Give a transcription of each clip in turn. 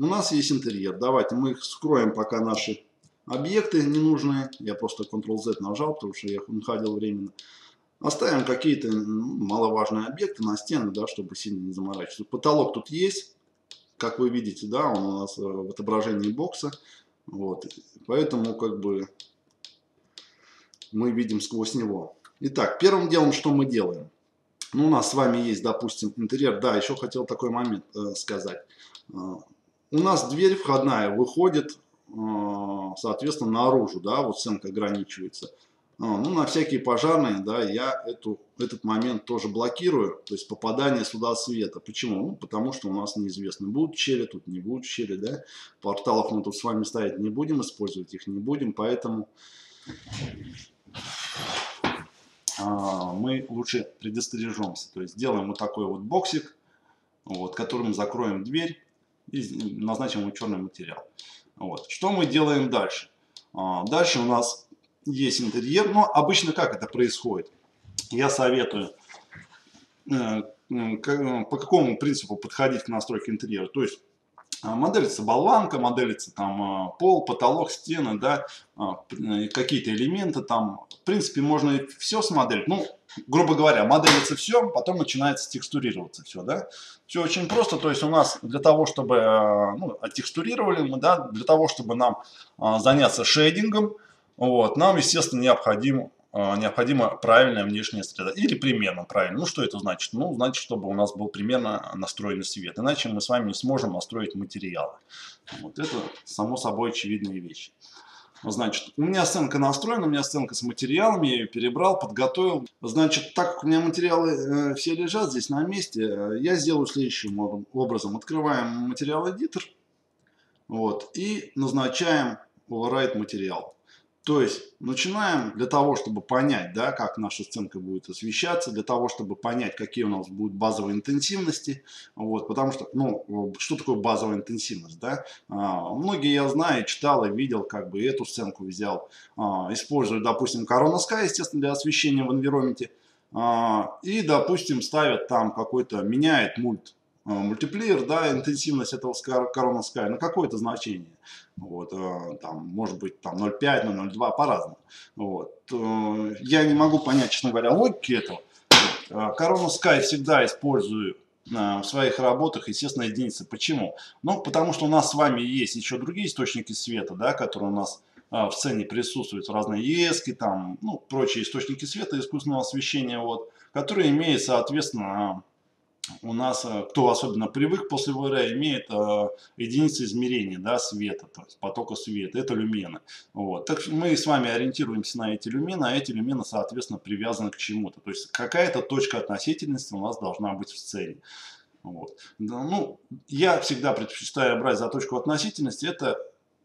У нас есть интерьер. Давайте мы скроем пока наши объекты ненужные. Я просто Ctrl-Z нажал, потому что я их уходил временно. Оставим какие-то маловажные объекты на стены, да, чтобы сильно не заморачиваться. Потолок тут есть. Как вы видите, да, он у нас в отображении бокса. Вот. Поэтому как бы мы видим сквозь него. Итак, первым делом, что мы делаем? Ну, у нас с вами есть, допустим, интерьер. Да, еще хотел такой момент сказать. У нас дверь входная выходит, соответственно, наружу, да, вот стенка ограничивается. Ну, на всякие пожарные, да, я этот момент тоже блокирую, то есть попадание сюда света. Почему? Ну, потому что у нас неизвестно, будут щели, тут не будут щели, да. Порталов мы тут с вами ставить не будем, использовать их не будем, поэтому мы лучше предостережемся. То есть делаем вот такой вот боксик, вот, которым закроем дверь и назначим ему черный материал. Вот. Что мы делаем дальше? Дальше у нас есть интерьер, но обычно как это происходит? Я советую по какому принципу подходить к настройке интерьера. То есть моделится болванка, моделится там пол, потолок, стены, да, какие-то элементы там. В принципе, можно все смоделить. Ну, грубо говоря, моделится все, потом начинается текстурироваться все, да. Все очень просто. То есть у нас для того, чтобы, ну, оттекстурировали мы, да, для того, чтобы нам заняться шейдингом, вот, нам, естественно, необходима правильная внешняя среда. Или примерно правильно. Ну, что это значит? Ну, значит, чтобы у нас был примерно настроенный свет. Иначе мы с вами не сможем настроить материалы. Вот это, само собой, очевидные вещи. Значит, у меня сценка настроена, у меня сценка с материалами, я ее перебрал, подготовил. Значит, так как у меня материалы все лежат здесь на месте, я сделаю следующим образом. Открываем материал Editor, вот, и назначаем Override материал. То есть начинаем для того, чтобы понять, да, как наша сценка будет освещаться, для того, чтобы понять, какие у нас будут базовые интенсивности. Вот, потому что, ну, что такое базовая интенсивность, да? Многие, я знаю, читал и видел, как бы эту сценку взял, использую, допустим, Corona Sky, естественно, для освещения в environment. И, допустим, ставят там какой-то, меняет мультиплеер, да, интенсивность этого Corona Sky на какое-то значение. Вот, там, может быть, там 0,5, 0,02, по-разному. Вот. Я не могу понять, честно говоря, логики этого. Corona Sky всегда использую в своих работах, естественно, единицы. Почему? Ну, потому что у нас с вами есть еще другие источники света, да, которые у нас в сцене присутствуют, разные ески, там, ну, прочие источники света, искусственного освещения, вот, которые имеют, соответственно, у нас, кто особенно привык после VRA, имеет единицы измерения, да, света, то есть потока света, это люмены. Вот. Так что мы с вами ориентируемся на эти люмены, а эти люмены, соответственно, привязаны к чему-то. То есть какая-то точка относительности у нас должна быть в сцене. Вот. Ну, я всегда предпочитаю брать за точку относительности, это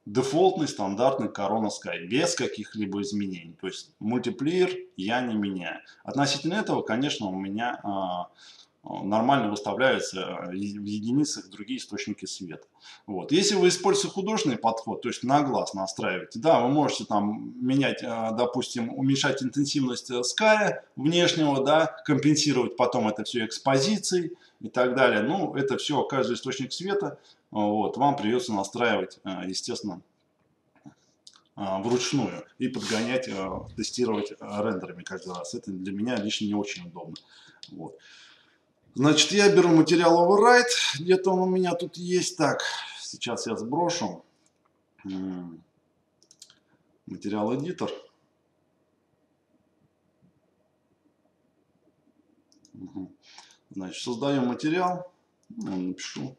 дефолтный стандартный Corona Sky, без каких-либо изменений. То есть мультиплеер я не меняю. Относительно этого, конечно, у меня нормально выставляются в единицах другие источники света. Вот. Если вы используете художественный подход, то есть на глаз настраиваете, да, вы можете там менять, допустим, уменьшать интенсивность ская внешнего, да, компенсировать потом это все экспозицией и так далее. Ну, это все, каждый источник света, вот, вам придется настраивать, естественно, вручную и подгонять, тестировать рендерами каждый раз. Это для меня лично не очень удобно. Вот. Значит, я беру материал Override, где-то он у меня тут есть. Так, сейчас я сброшу материал Editor. Значит, создаем материал. Напишу.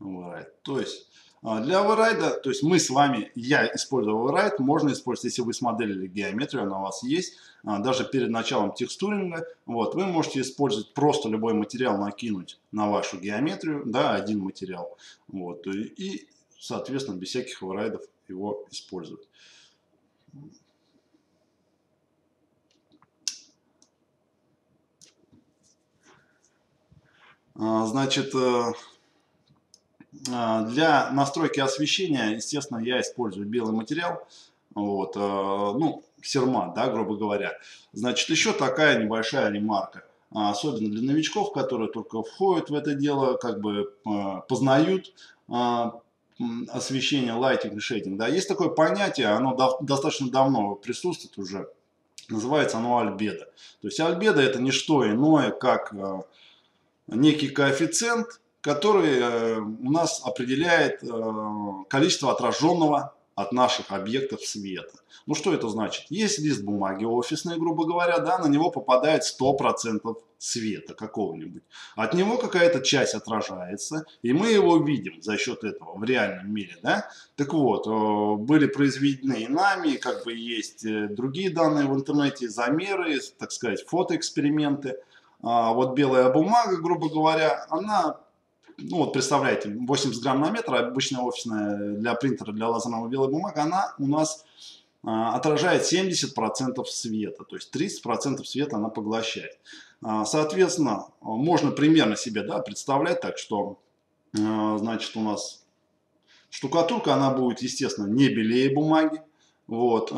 Override. То есть для override, то есть мы с вами, я использую override, можно использовать, если вы смоделили геометрию, она у вас есть, даже перед началом текстуринга, вот, вы можете использовать просто любой материал, накинуть на вашу геометрию, да, один материал, вот, и соответственно, без всяких override'ов его использовать. Значит, для настройки освещения, естественно, я использую белый материал. Вот, ну, серман, да, грубо говоря. Значит, еще такая небольшая ремарка. Особенно для новичков, которые только входят в это дело, как бы познают освещение, лайтинг, шейдинг. Да. Есть такое понятие, оно достаточно давно присутствует уже. Называется оно альбедо. То есть альбедо — это не что иное, как некий коэффициент, который у нас определяет количество отраженного от наших объектов света. Ну что это значит? Есть лист бумаги офисный, грубо говоря, да, на него попадает 100% света какого-нибудь. От него какая-то часть отражается, и мы его видим за счет этого в реальном мире, да. Так вот, были произведены нами, как бы есть другие данные в интернете, замеры, так сказать, фотоэксперименты. Вот белая бумага, грубо говоря, она... Ну вот представляете, 80 грамм на метр, обычная офисная для принтера, для лазерного белой бумаги, она у нас отражает 70% света, то есть 30% света она поглощает. Соответственно, можно примерно себе, да, представлять так, что значит у нас штукатурка, она будет, естественно, не белее бумаги, вот,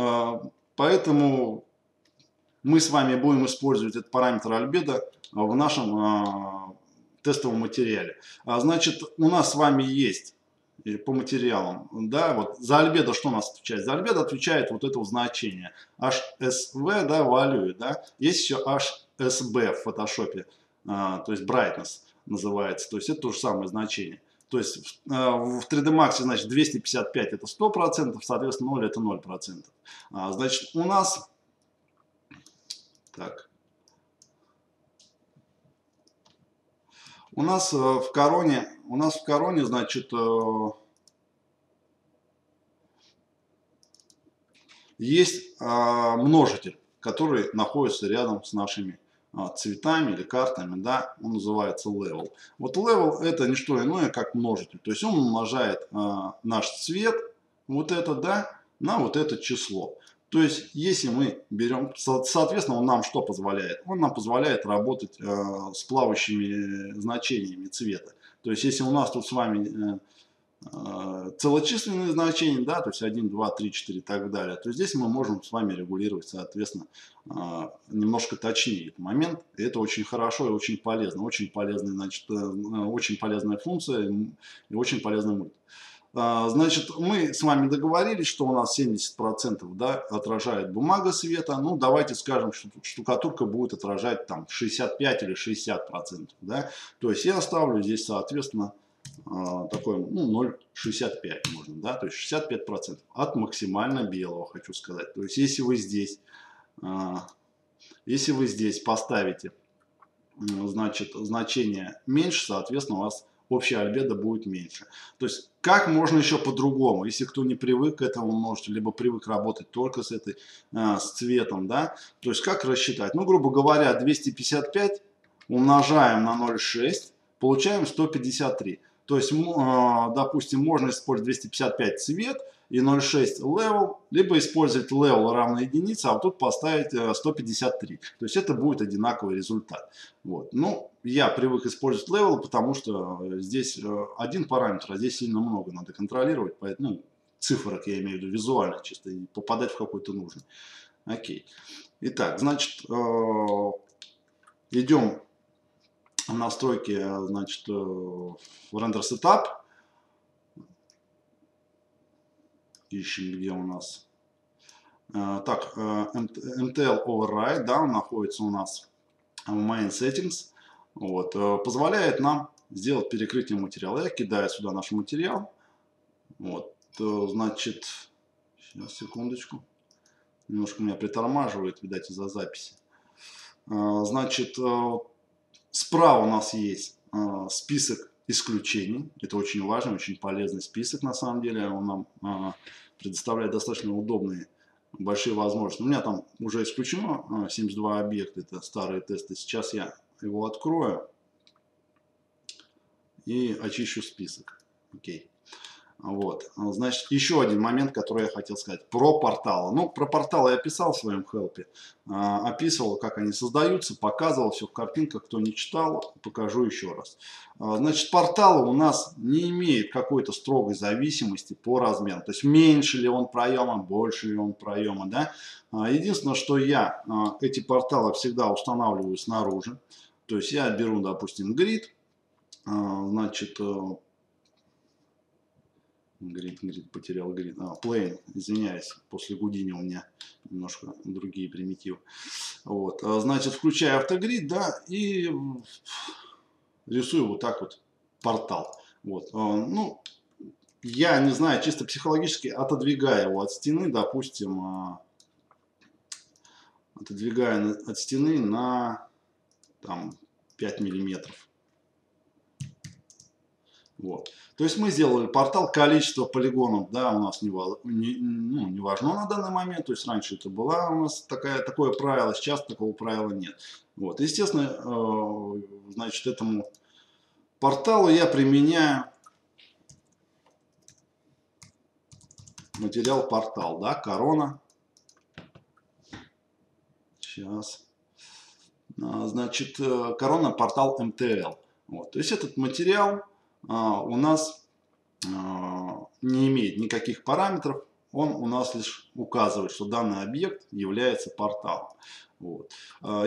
поэтому мы с вами будем использовать этот параметр альбедо в нашем тестовом материале. Значит, у нас с вами есть по материалам, да, вот за альбедо что у нас отвечает? За альбедо отвечает вот это вот значение HSV, да, value, да, есть еще HSB в Photoshop, то есть brightness называется, то есть это то же самое значение. То есть в 3D Max, значит, 255 это 100%, соответственно 0 это 0%. Значит, у нас так. У нас в короне, значит, есть множитель, который находится рядом с нашими цветами или картами, да, он называется level. Вот level — это не что иное, как множитель, то есть он умножает наш цвет, вот это, да, на вот это число. То есть, если мы берем, соответственно, он нам что позволяет? Он нам позволяет работать с плавающими значениями цвета. То есть, если у нас тут с вами целочисленные значения, да, то есть 1, 2, 3, 4 и так далее, то здесь мы можем с вами регулировать, соответственно, немножко точнее этот момент. И это очень хорошо и очень полезно. Очень полезная, значит, очень полезная функция и очень полезный мульт. Значит, мы с вами договорились, что у нас 70%, да, отражает бумага света. Ну, давайте скажем, что штукатурка будет отражать там 65 или 60%. Да? То есть я оставлю здесь, соответственно, такой, ну, 0,65 можно, да, то есть 65% от максимально белого, хочу сказать. То есть если вы здесь поставите, значит, значение меньше, соответственно, у вас общая альбедо будет меньше. То есть как можно еще по-другому, если кто не привык к этому, можете либо привык работать только с этой, с цветом, да, то есть как рассчитать? Ну, грубо говоря, 255 умножаем на 0,6, получаем 153. То есть, допустим, можно использовать 255 цвет и 0,6 level, либо использовать level равно единице, а вот тут поставить 153. То есть это будет одинаковый результат. Вот. Ну, я привык использовать level, потому что здесь один параметр, а здесь сильно много надо контролировать. Поэтому, ну, цифрок я имею в виду визуально, чисто, и попадать в какой-то нужный. Окей. Итак, значит, идем в настройки, значит, в рендер сетап. Ищем, где у нас. Так, MTL Override, да, он находится у нас в Main Settings. Вот, позволяет нам сделать перекрытие материала. Я кидаю сюда наш материал. Вот, значит, сейчас, секундочку. Немножко меня притормаживает, видать, из-за записи. Значит, справа у нас есть список исключений. Это очень важный, очень полезный список, на самом деле. Он нам предоставляет достаточно удобные, большие возможности. У меня там уже исключено 72 объекта, это старые тесты. Сейчас я его открою и очищу список. Окей. Вот. Значит, еще один момент, который я хотел сказать про порталы. Ну, про порталы я писал в своем хелпе, описывал, как они создаются, показывал все в картинках. Кто не читал, покажу еще раз. Значит, порталы у нас не имеют какой-то строгой зависимости по размеру. То есть, меньше ли он проема, больше ли он проема, да? Единственное, что я эти порталы всегда устанавливаю снаружи. То есть, я беру, допустим, грид, значит, Plane, извиняюсь, после Houdini у меня немножко другие примитивы. Вот, значит, включаю автогрид, да, и рисую вот так вот портал. Вот, ну, я не знаю, чисто психологически отодвигая его от стены, допустим, отодвигая от стены на, там, 5 миллиметров. Вот. То есть мы сделали портал, количество полигонов, да, у нас не важно на данный момент, то есть раньше это было у нас такое правило, сейчас такого правила нет. Вот. Естественно, значит, этому порталу я применяю материал портал, да, корона. Сейчас. Значит, корона портал MTL. Вот. То есть этот материал у нас не имеет никаких параметров, он у нас лишь указывает, что данный объект является порталом. Вот.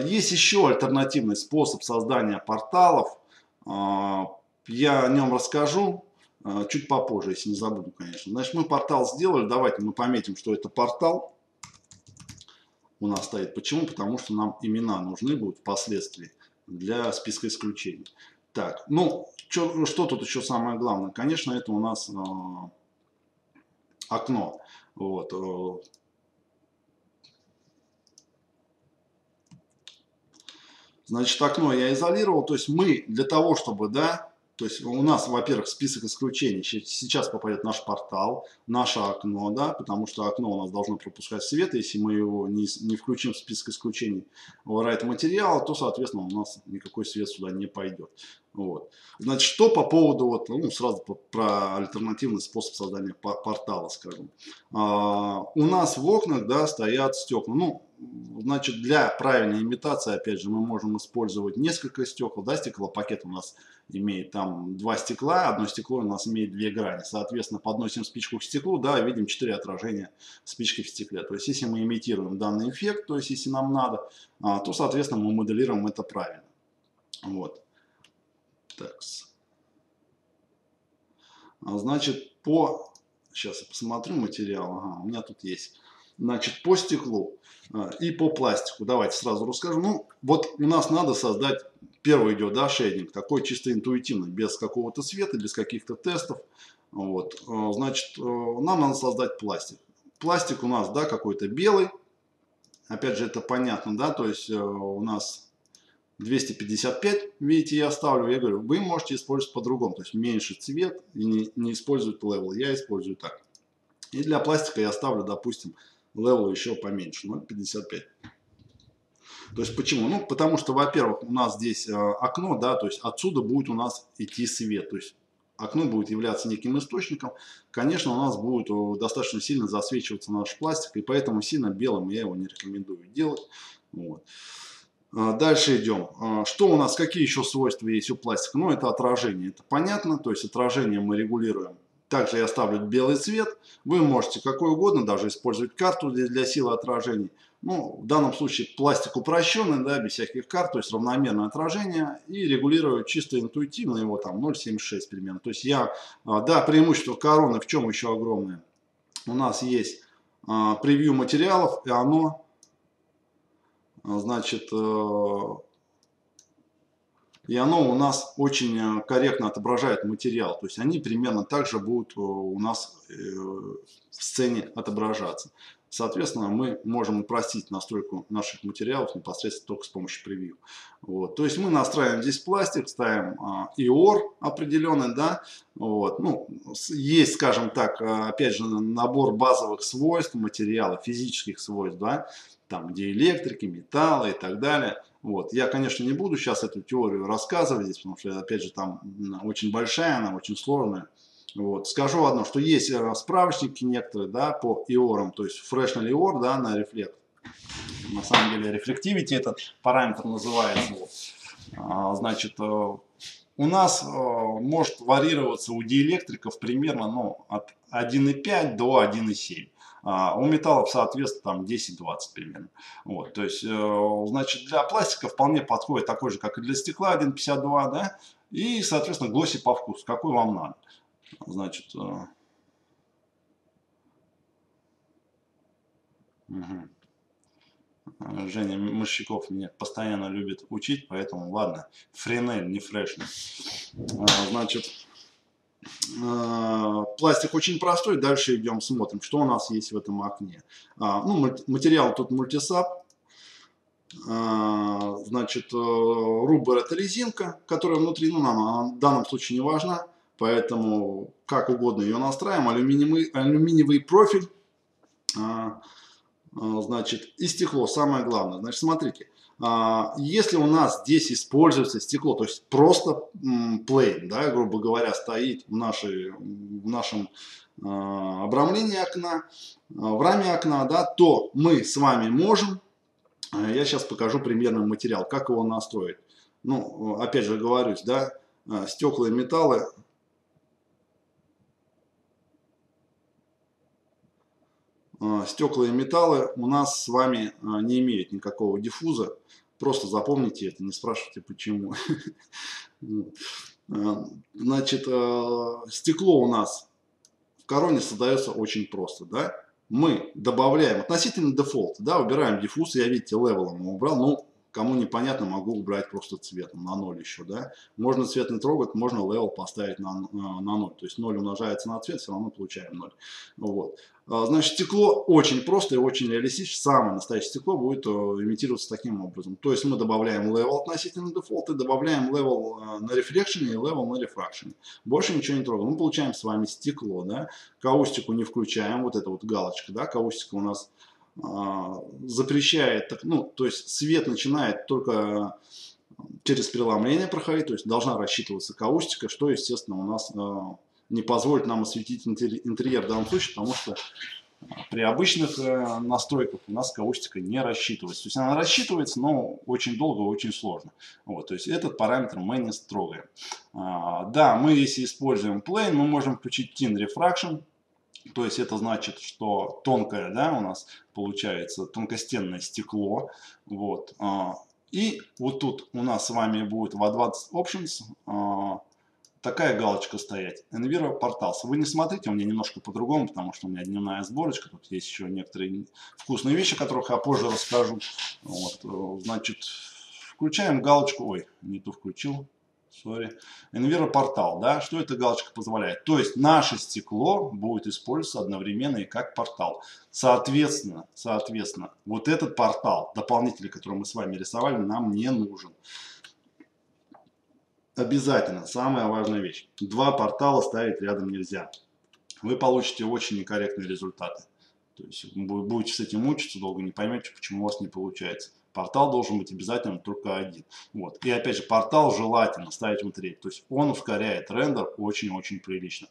Есть еще альтернативный способ создания порталов, я о нем расскажу чуть попозже, если не забуду, конечно. Значит, мы портал сделали, давайте мы пометим, что это портал у нас стоит. Почему? Потому что нам имена нужны будут впоследствии для списка исключений. Так, ну, что тут еще самое главное? Конечно, это у нас окно. Вот, значит, окно я изолировал. То есть мы для того, чтобы, да, то есть у нас, во-первых, список исключений. Сейчас попадет наш портал, наше окно, да, потому что окно у нас должно пропускать свет. Если мы его не включим в список исключений VRA материала, то, соответственно, у нас никакой свет сюда не пойдет. Вот. Значит, что по поводу, вот, ну, сразу про альтернативный способ создания портала, скажем. У нас в окнах, да, стоят стекла. Ну, значит, для правильной имитации, опять же, мы можем использовать несколько стекол, да, стеклопакет у нас имеет там 2 стекла, одно стекло у нас имеет 2 грани, соответственно, подносим спичку к стеклу, да, видим 4 отражения спички в стекле, то есть, если мы имитируем данный эффект, то есть, если нам надо, то, соответственно, мы моделируем это правильно, вот, так, значит, сейчас я посмотрю материал, ага, у меня тут есть. Значит, по стеклу и по пластику. Давайте сразу расскажу. Ну, вот у нас надо создать, первый идет, да, шейдинг, такой чисто интуитивный, без какого-то света, без каких-то тестов. Вот, значит, нам надо создать пластик. Пластик у нас, да, какой-то белый. Опять же, это понятно, да, то есть у нас 255, видите, я ставлю, я говорю, вы можете использовать по-другому. То есть меньше цвет, и не используют левел, я использую так. И для пластика я ставлю, допустим, левел еще поменьше, 0,55. То есть почему? Ну, потому что, во-первых, у нас здесь окно, да, то есть отсюда будет у нас идти свет. То есть окно будет являться неким источником. Конечно, у нас будет достаточно сильно засвечиваться наш пластик, и поэтому сильно белым я его не рекомендую делать. Вот. Дальше идем. Что у нас, какие еще свойства есть у пластика? Ну, это отражение, это понятно, то есть отражение мы регулируем. Также я ставлю белый цвет. Вы можете какой угодно, даже использовать карту для силы отражений. Ну, в данном случае пластик упрощенный, да, без всяких карт, то есть равномерное отражение. И регулирую чисто интуитивно его там 0,76 примерно. То есть я, да, преимущество короны в чем еще огромное. У нас есть превью материалов, и оно, значит, и оно у нас очень корректно отображает материал. То есть они примерно так же будут у нас в сцене отображаться. Соответственно, мы можем упростить настройку наших материалов непосредственно только с помощью превью. Вот. То есть мы настраиваем здесь пластик, ставим IOR определенный, да. Вот. Ну, есть, скажем так, опять же, набор базовых свойств материала, физических свойств, да, там, где электрики, металлы и так далее. Вот. Я, конечно, не буду сейчас эту теорию рассказывать здесь, потому что, опять же, там очень большая, она очень сложная. Вот. Скажу одно, что есть справочники некоторые, да, по IOR, то есть Fractional IOR, да, на рефлект. На самом деле Reflectivity этот параметр называется. Вот. Значит, у нас может варьироваться у диэлектриков примерно, ну, от 1,5 до 1,7. У металлов, соответственно, там 10-20 примерно. Вот, то есть, значит, для пластика вполне подходит такой же, как и для стекла, 1,52, да. И, соответственно, глосси по вкусу, какой вам надо. Значит, угу. Женя Мышчиков меня постоянно любит учить, поэтому ладно, френель, не фрешный. Значит, пластик очень простой, дальше идем, смотрим, что у нас есть в этом окне. Ну, материал тут мультисап. Значит, рубер — это резинка, которая внутри, ну, нам в данном случае не важна, поэтому как угодно ее настраиваем. Алюминиевый профиль. Значит, и стекло, самое главное. Значит, смотрите, если у нас здесь используется стекло, то есть просто плейн, да, грубо говоря, стоит в нашем обрамлении окна, в раме окна, да, то мы с вами можем, я сейчас покажу примерный материал, как его настроить. Ну, опять же говорю, да, стекла и металлы. Стекла и металлы у нас с вами не имеют никакого диффуза. Просто запомните это, не спрашивайте почему. Значит, стекло у нас в короне создается очень просто. Да? Мы добавляем относительно дефолта, да, выбираем диффуз. Я, видите, левелом убрал. Ну, кому непонятно, могу убрать просто цветом на 0 еще. Да? Можно цвет не трогать, можно левел поставить на 0. То есть 0 умножается на цвет, все равно получаем 0. Вот. Значит, стекло очень просто и очень реалистично. Самое настоящее стекло будет имитироваться таким образом. То есть мы добавляем левел относительно дефолта, добавляем левел на рефлекшене и левел на рефракшене. Больше ничего не трогаем. Мы получаем с вами стекло. Да? Каустику не включаем. Вот эта вот галочка. Да? Каустика у нас запрещает, ну, то есть свет начинает только через преломление проходить. То есть должна рассчитываться каустика, что, естественно, у нас... не позволит нам осветить интерьер в данном случае, потому что при обычных настройках у нас каустика не рассчитывается. То есть она рассчитывается, но очень долго и очень сложно. Вот, то есть этот параметр мы не строгаем. Да, мы если используем plane, мы можем включить Thin Refraction. То есть это значит, что тонкое, да, у нас получается тонкостенное стекло. Вот. И вот тут у нас с вами будет в Advanced Options такая галочка стоять. Enviro Portals. Вы не смотрите, у меня немножко по-другому, потому что у меня дневная сборочка. Тут есть еще некоторые вкусные вещи, о которых я позже расскажу. Вот, значит, включаем галочку. Ой, не ту включил. Sorry. Enviro Portal. Да? Что эта галочка позволяет? То есть наше стекло будет использоваться одновременно и как портал. Соответственно, вот этот портал, дополнительный, который мы с вами рисовали, нам не нужен. Обязательно, самая важная вещь, два портала ставить рядом нельзя. Вы получите очень некорректные результаты. То есть будете с этим мучиться долго, не поймете, почему у вас не получается. Портал должен быть обязательно только один. Вот. И опять же, портал желательно ставить внутри. То есть он ускоряет рендер очень-очень прилично.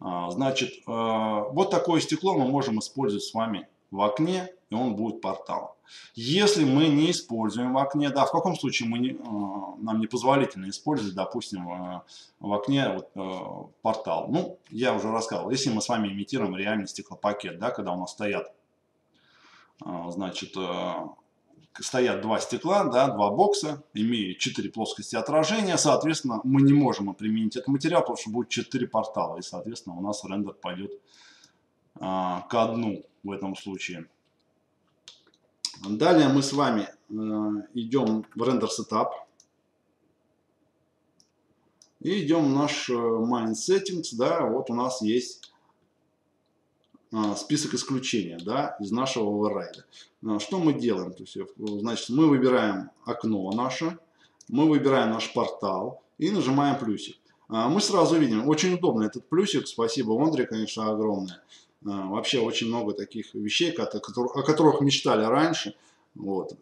Значит, вот такое стекло мы можем использовать с вами в окне, и он будет порталом. Если мы не используем в окне, да, в каком случае мы нам не позволительно использовать, допустим, в окне вот, портал. Ну, я уже рассказывал, если мы с вами имитируем реальный стеклопакет, да, когда у нас стоят два стекла, да, два бокса, имеют 4 плоскости отражения, соответственно, мы не можем применить этот материал, потому что будет 4 портала, и, соответственно, у нас рендер пойдет ко дну в этом случае. Далее мы с вами идем в рендер сетап. И идем в наш Mind Settings. Да, вот у нас есть список исключения, да, из нашего override. Что мы делаем? То есть, значит, мы выбираем окно наше, мы выбираем наш портал и нажимаем плюсик. Мы сразу видим, очень удобно этот плюсик. Спасибо, Андре, конечно, огромное. Вообще очень много таких вещей, о которых мечтали раньше. Вот.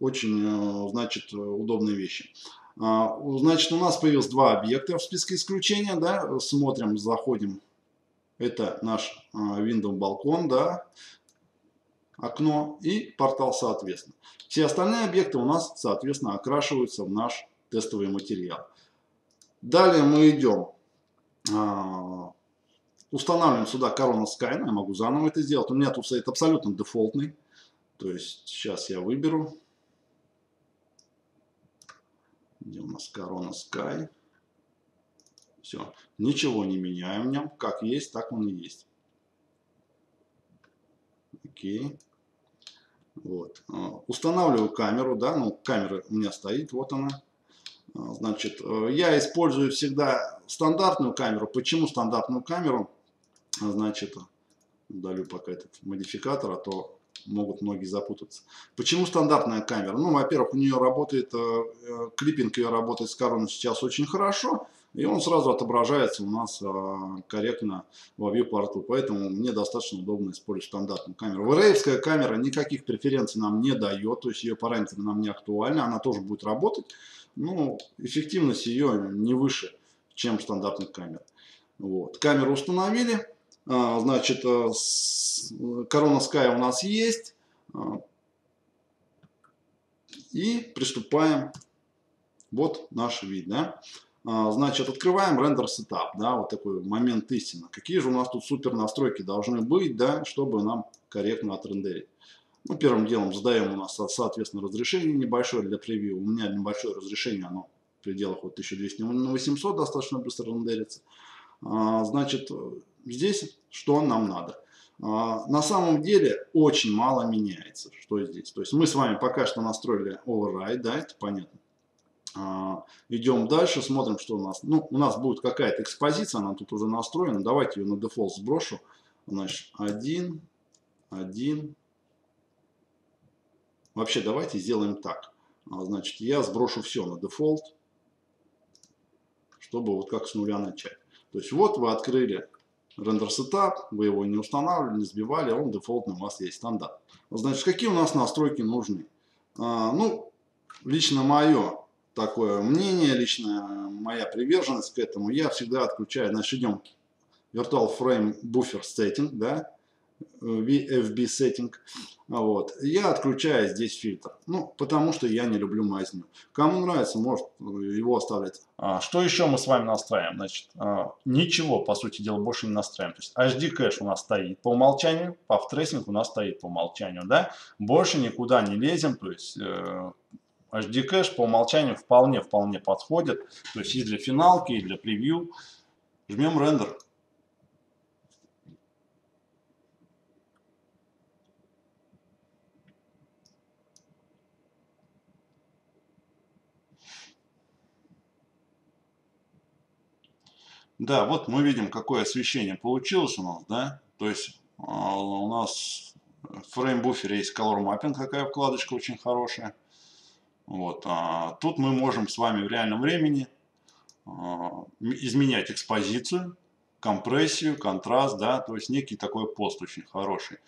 Очень, значит, удобные вещи. Значит, у нас появилось два объекта в списке исключения, да, смотрим, заходим, это наш window балкон, да, окно и портал соответственно. Все остальные объекты у нас, соответственно, окрашиваются в наш тестовый материал. Далее мы идем, устанавливаем сюда Corona Sky, я могу заново это сделать, у меня тут стоит абсолютно дефолтный, то есть сейчас я выберу. Где у нас Corona Sky? Все. Ничего не меняем в нем. Как есть, так он и есть. Окей. Вот. Устанавливаю камеру, да. Ну, камера у меня стоит. Вот она. Значит, я использую всегда стандартную камеру. Почему стандартную камеру? Значит, удалю пока этот модификатор, а то могут многие запутаться. Почему стандартная камера? Ну, во-первых, у нее работает, клиппинг ее работает с Corona сейчас очень хорошо, и он сразу отображается у нас корректно во вьюпорту. Поэтому мне достаточно удобно использовать стандартную камеру. VRA-евская камера никаких преференций нам не дает, то есть ее параметры нам не актуальны, она тоже будет работать, но эффективность ее не выше, чем стандартных камер. Вот. Камеру установили. Значит, Corona Sky у нас есть. И приступаем. Вот наш вид. Да? Значит, открываем рендер сетап. Да? Вот такой момент истины. Какие же у нас тут супер настройки должны быть, да, чтобы нам корректно отрендерить. Ну, первым делом задаем у нас, соответственно, разрешение небольшое для превью. У меня небольшое разрешение, оно в пределах вот 1200 на 800 достаточно быстро рендерится. Значит, здесь что нам надо? На самом деле очень мало меняется, что здесь. То есть мы с вами пока что настроили override, да, это понятно. Идем дальше, смотрим, что у нас. Ну, у нас будет какая-то экспозиция, она тут уже настроена. Давайте ее на дефолт сброшу. Значит, 1, 1. Вообще, давайте сделаем так. Значит, я сброшу все на дефолт, чтобы вот как с нуля начать. То есть вот вы открыли рендер сетап, вы его не устанавливали, не сбивали, он дефолтный у вас есть, стандарт. Значит, какие у нас настройки нужны? Ну, лично мое такое мнение, лично моя приверженность к этому, я всегда отключаю, значит, идем Virtual Frame Buffer Setting, да, VFB Setting, вот, я отключаю здесь фильтр, ну, потому что я не люблю мазню. Кому нравится, может его оставлять. Что еще мы с вами настраиваем? Значит, ничего, по сути дела, больше не настраиваем. То есть HD кэш у нас стоит по умолчанию, Path Tracing у нас стоит по умолчанию, да, больше никуда не лезем, то есть HD кэш по умолчанию вполне подходит, то есть и для финалки, и для превью. Жмем рендер. Да, вот мы видим, какое освещение получилось у нас, да, то есть у нас в фреймбуфере есть color mapping, какая вкладочка очень хорошая. Вот, тут мы можем с вами в реальном времени изменять экспозицию, компрессию, контраст, да, то есть некий такой пост очень хороший.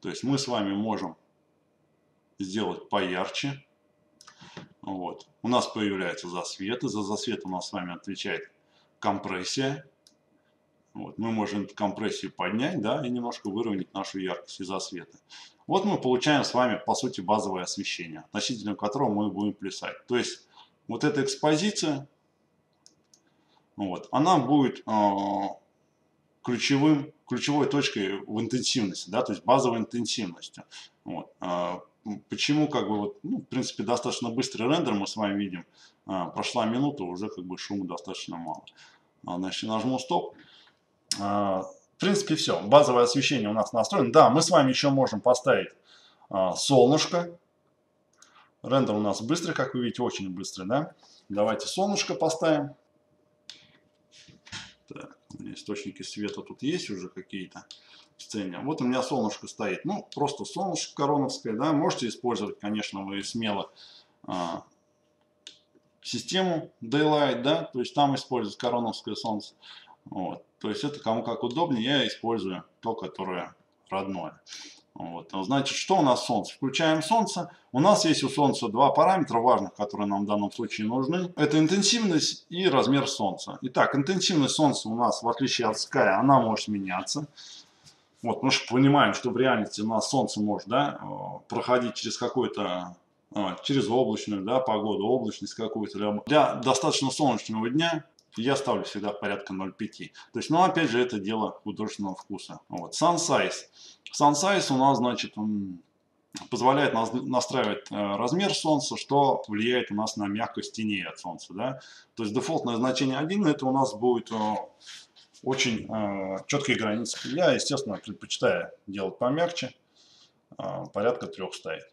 То есть мы с вами можем сделать поярче. Вот, у нас появляется засвет, и за засвет у нас с вами отвечает компрессия. Вот, мы можем компрессию поднять, да, и немножко выровнять нашу яркость из-за света. Вот мы получаем с вами, по сути, базовое освещение, относительно которого мы будем плясать. То есть вот эта экспозиция, вот, она будет ключевой точкой в интенсивности, да, то есть базовой интенсивностью. Вот, почему, как бы, вот, ну, в принципе, достаточно быстрый рендер мы с вами видим. Прошла минута, уже как бы шума достаточно мало. Значит, нажму стоп. В принципе, все. Базовое освещение у нас настроено. Да, мы с вами еще можем поставить солнышко. Рендер у нас быстрый, как вы видите, очень быстрый, да? Давайте солнышко поставим. Так, у меня источники света тут есть уже какие-то в сцене. Вот у меня солнышко стоит. Ну, просто солнышко короновское, да? Можете использовать, конечно, вы смело систему Daylight, да? То есть там использовать короновское солнце. Вот. То есть это кому как удобнее, я использую то, которое родное. Вот. Значит, что у нас солнце? Включаем солнце. У нас есть у солнца два параметра важных, которые нам в данном случае нужны. Это интенсивность и размер солнца. Итак, интенсивность солнца у нас, в отличие от Sky, она может меняться. Вот, потому что понимаем, что в реальности у нас солнце может, да, проходить через какой-то, через облачную, да, погоду, облачность какую-то. Для достаточно солнечного дня я ставлю всегда порядка 0,5. То есть, ну, опять же, это дело художественного вкуса. Вот. Sun Size. Sun Size у нас, значит, позволяет настраивать размер солнца, что влияет у нас на мягкость теней от солнца. Да? То есть, дефолтное значение 1, это у нас будет очень четкие границы. Я, естественно, предпочитаю делать помягче, порядка 3 ставить.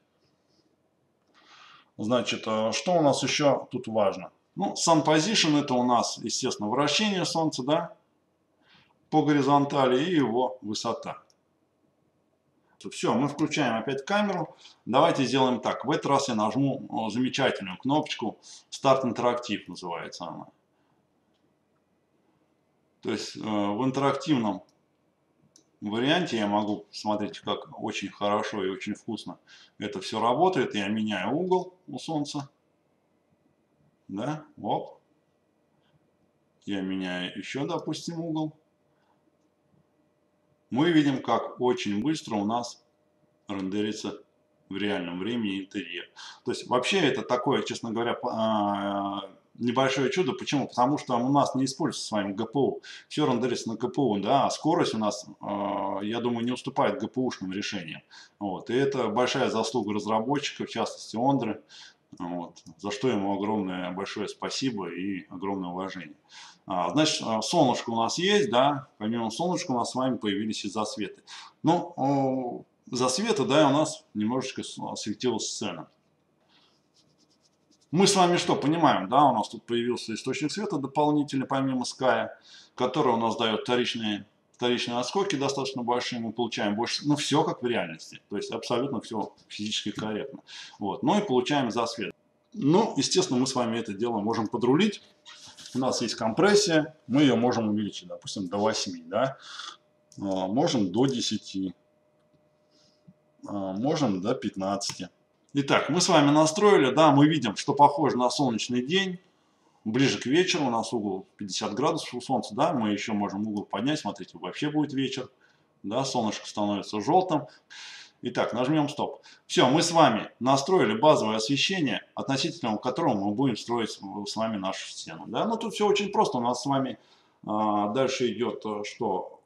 Значит, что у нас еще тут важно? Ну, Sun Position — это у нас, естественно, вращение солнца, да, по горизонтали и его высота. Все, мы включаем опять камеру. Давайте сделаем так. В этот раз я нажму замечательную кнопочку «Старт интерактив» называется она. То есть в интерактивном варианте я могу смотреть, как очень хорошо и очень вкусно это все работает. Я меняю угол у солнца. Да, оп. Я меняю еще, допустим, угол. Мы видим, как очень быстро у нас рендерится в реальном времени интерьер. То есть вообще это такое, честно говоря, небольшое чудо. Почему? Потому что у нас не используется с вами ГПУ. Все рендерится на ГПУ, да, а скорость у нас, я думаю, не уступает ГПУшным решениям. Вот. И это большая заслуга разработчиков, в частности, Ондры. Вот. За что ему огромное большое спасибо и огромное уважение. Значит, солнышко у нас есть, да, помимо солнышка у нас с вами появились и засветы. Ну, засветы, да, у нас немножечко осветилась сцена. Мы с вами что понимаем, да, у нас тут появился источник света дополнительный, помимо Sky, который у нас дает вторичные отскоки достаточно большие, мы получаем больше, ну, все как в реальности, то есть абсолютно все физически корректно. Вот, ну и получаем засвет. Ну, естественно, мы с вами это дело можем подрулить. У нас есть компрессия, мы ее можем увеличить, допустим, до 8, да, можем до 10, можем до 15. Итак, мы с вами настроили, да, мы видим, что похоже на солнечный день. Ближе к вечеру у нас угол 50 градусов у солнца, да, мы еще можем угол поднять, смотрите, вообще будет вечер, да, солнышко становится желтым. Итак, нажмем стоп. Все, мы с вами настроили базовое освещение, относительно которого мы будем строить с вами нашу стену, да. Ну, тут все очень просто, у нас с вами дальше идет, что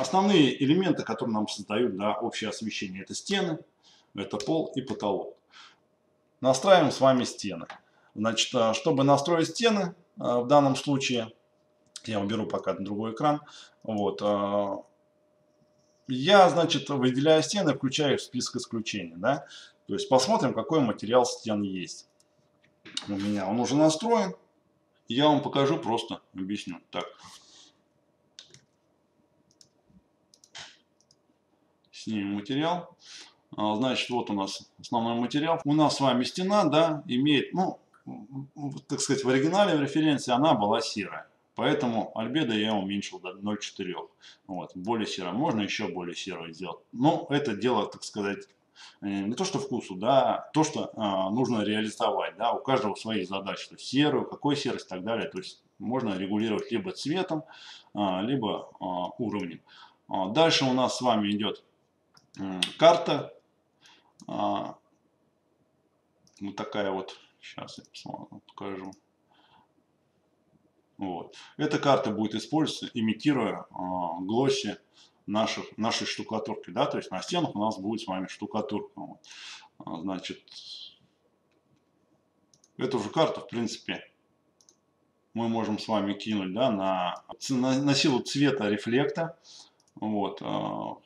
основные элементы, которые нам создают, да, общее освещение, это стены, это пол и потолок. Настраиваем с вами стены. Значит, чтобы настроить стены, в данном случае, я уберу пока другой экран, вот, я, значит, выделяю стены, включаю их в список исключений, да, то есть посмотрим, какой материал стен есть. У меня он уже настроен, я вам покажу, просто объясню. Так, снимем материал, значит, вот у нас основной материал, у нас с вами стена, да, имеет, ну, так сказать, в оригинале, в референсе она была серая. Поэтому альбедо я уменьшил до 0,4. Вот, более серая. Можно еще более серую сделать. Но это дело, так сказать, не то что вкусу, да, то, что нужно реализовать. Да, у каждого свои задачи. То есть серую, какой серость и так далее. То есть можно регулировать либо цветом, либо уровнем. Дальше у нас с вами идет карта. Вот такая вот. Сейчас я покажу. Вот. Эта карта будет использоваться, имитируя глосси нашей штукатурки. Да? То есть на стенах у нас будет с вами штукатурка. Вот. Значит, эту же карту, в принципе, мы можем с вами кинуть, да, на силу цвета рефлекта. Вот.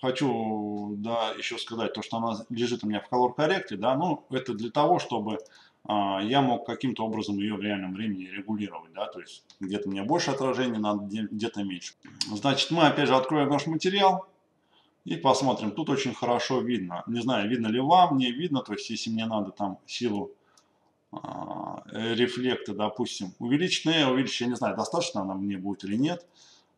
Хочу, да, еще сказать, то, что она лежит у меня в Color Correct, да, ну, это для того, чтобы я мог каким-то образом ее в реальном времени регулировать, да, то есть где-то мне больше отражений надо, где-то меньше. Значит, мы опять же откроем наш материал и посмотрим. Тут очень хорошо видно, не знаю, видно ли вам, не видно, то есть если мне надо там силу рефлекта, допустим, увеличить, но я увеличу, я не знаю, достаточно она мне будет или нет.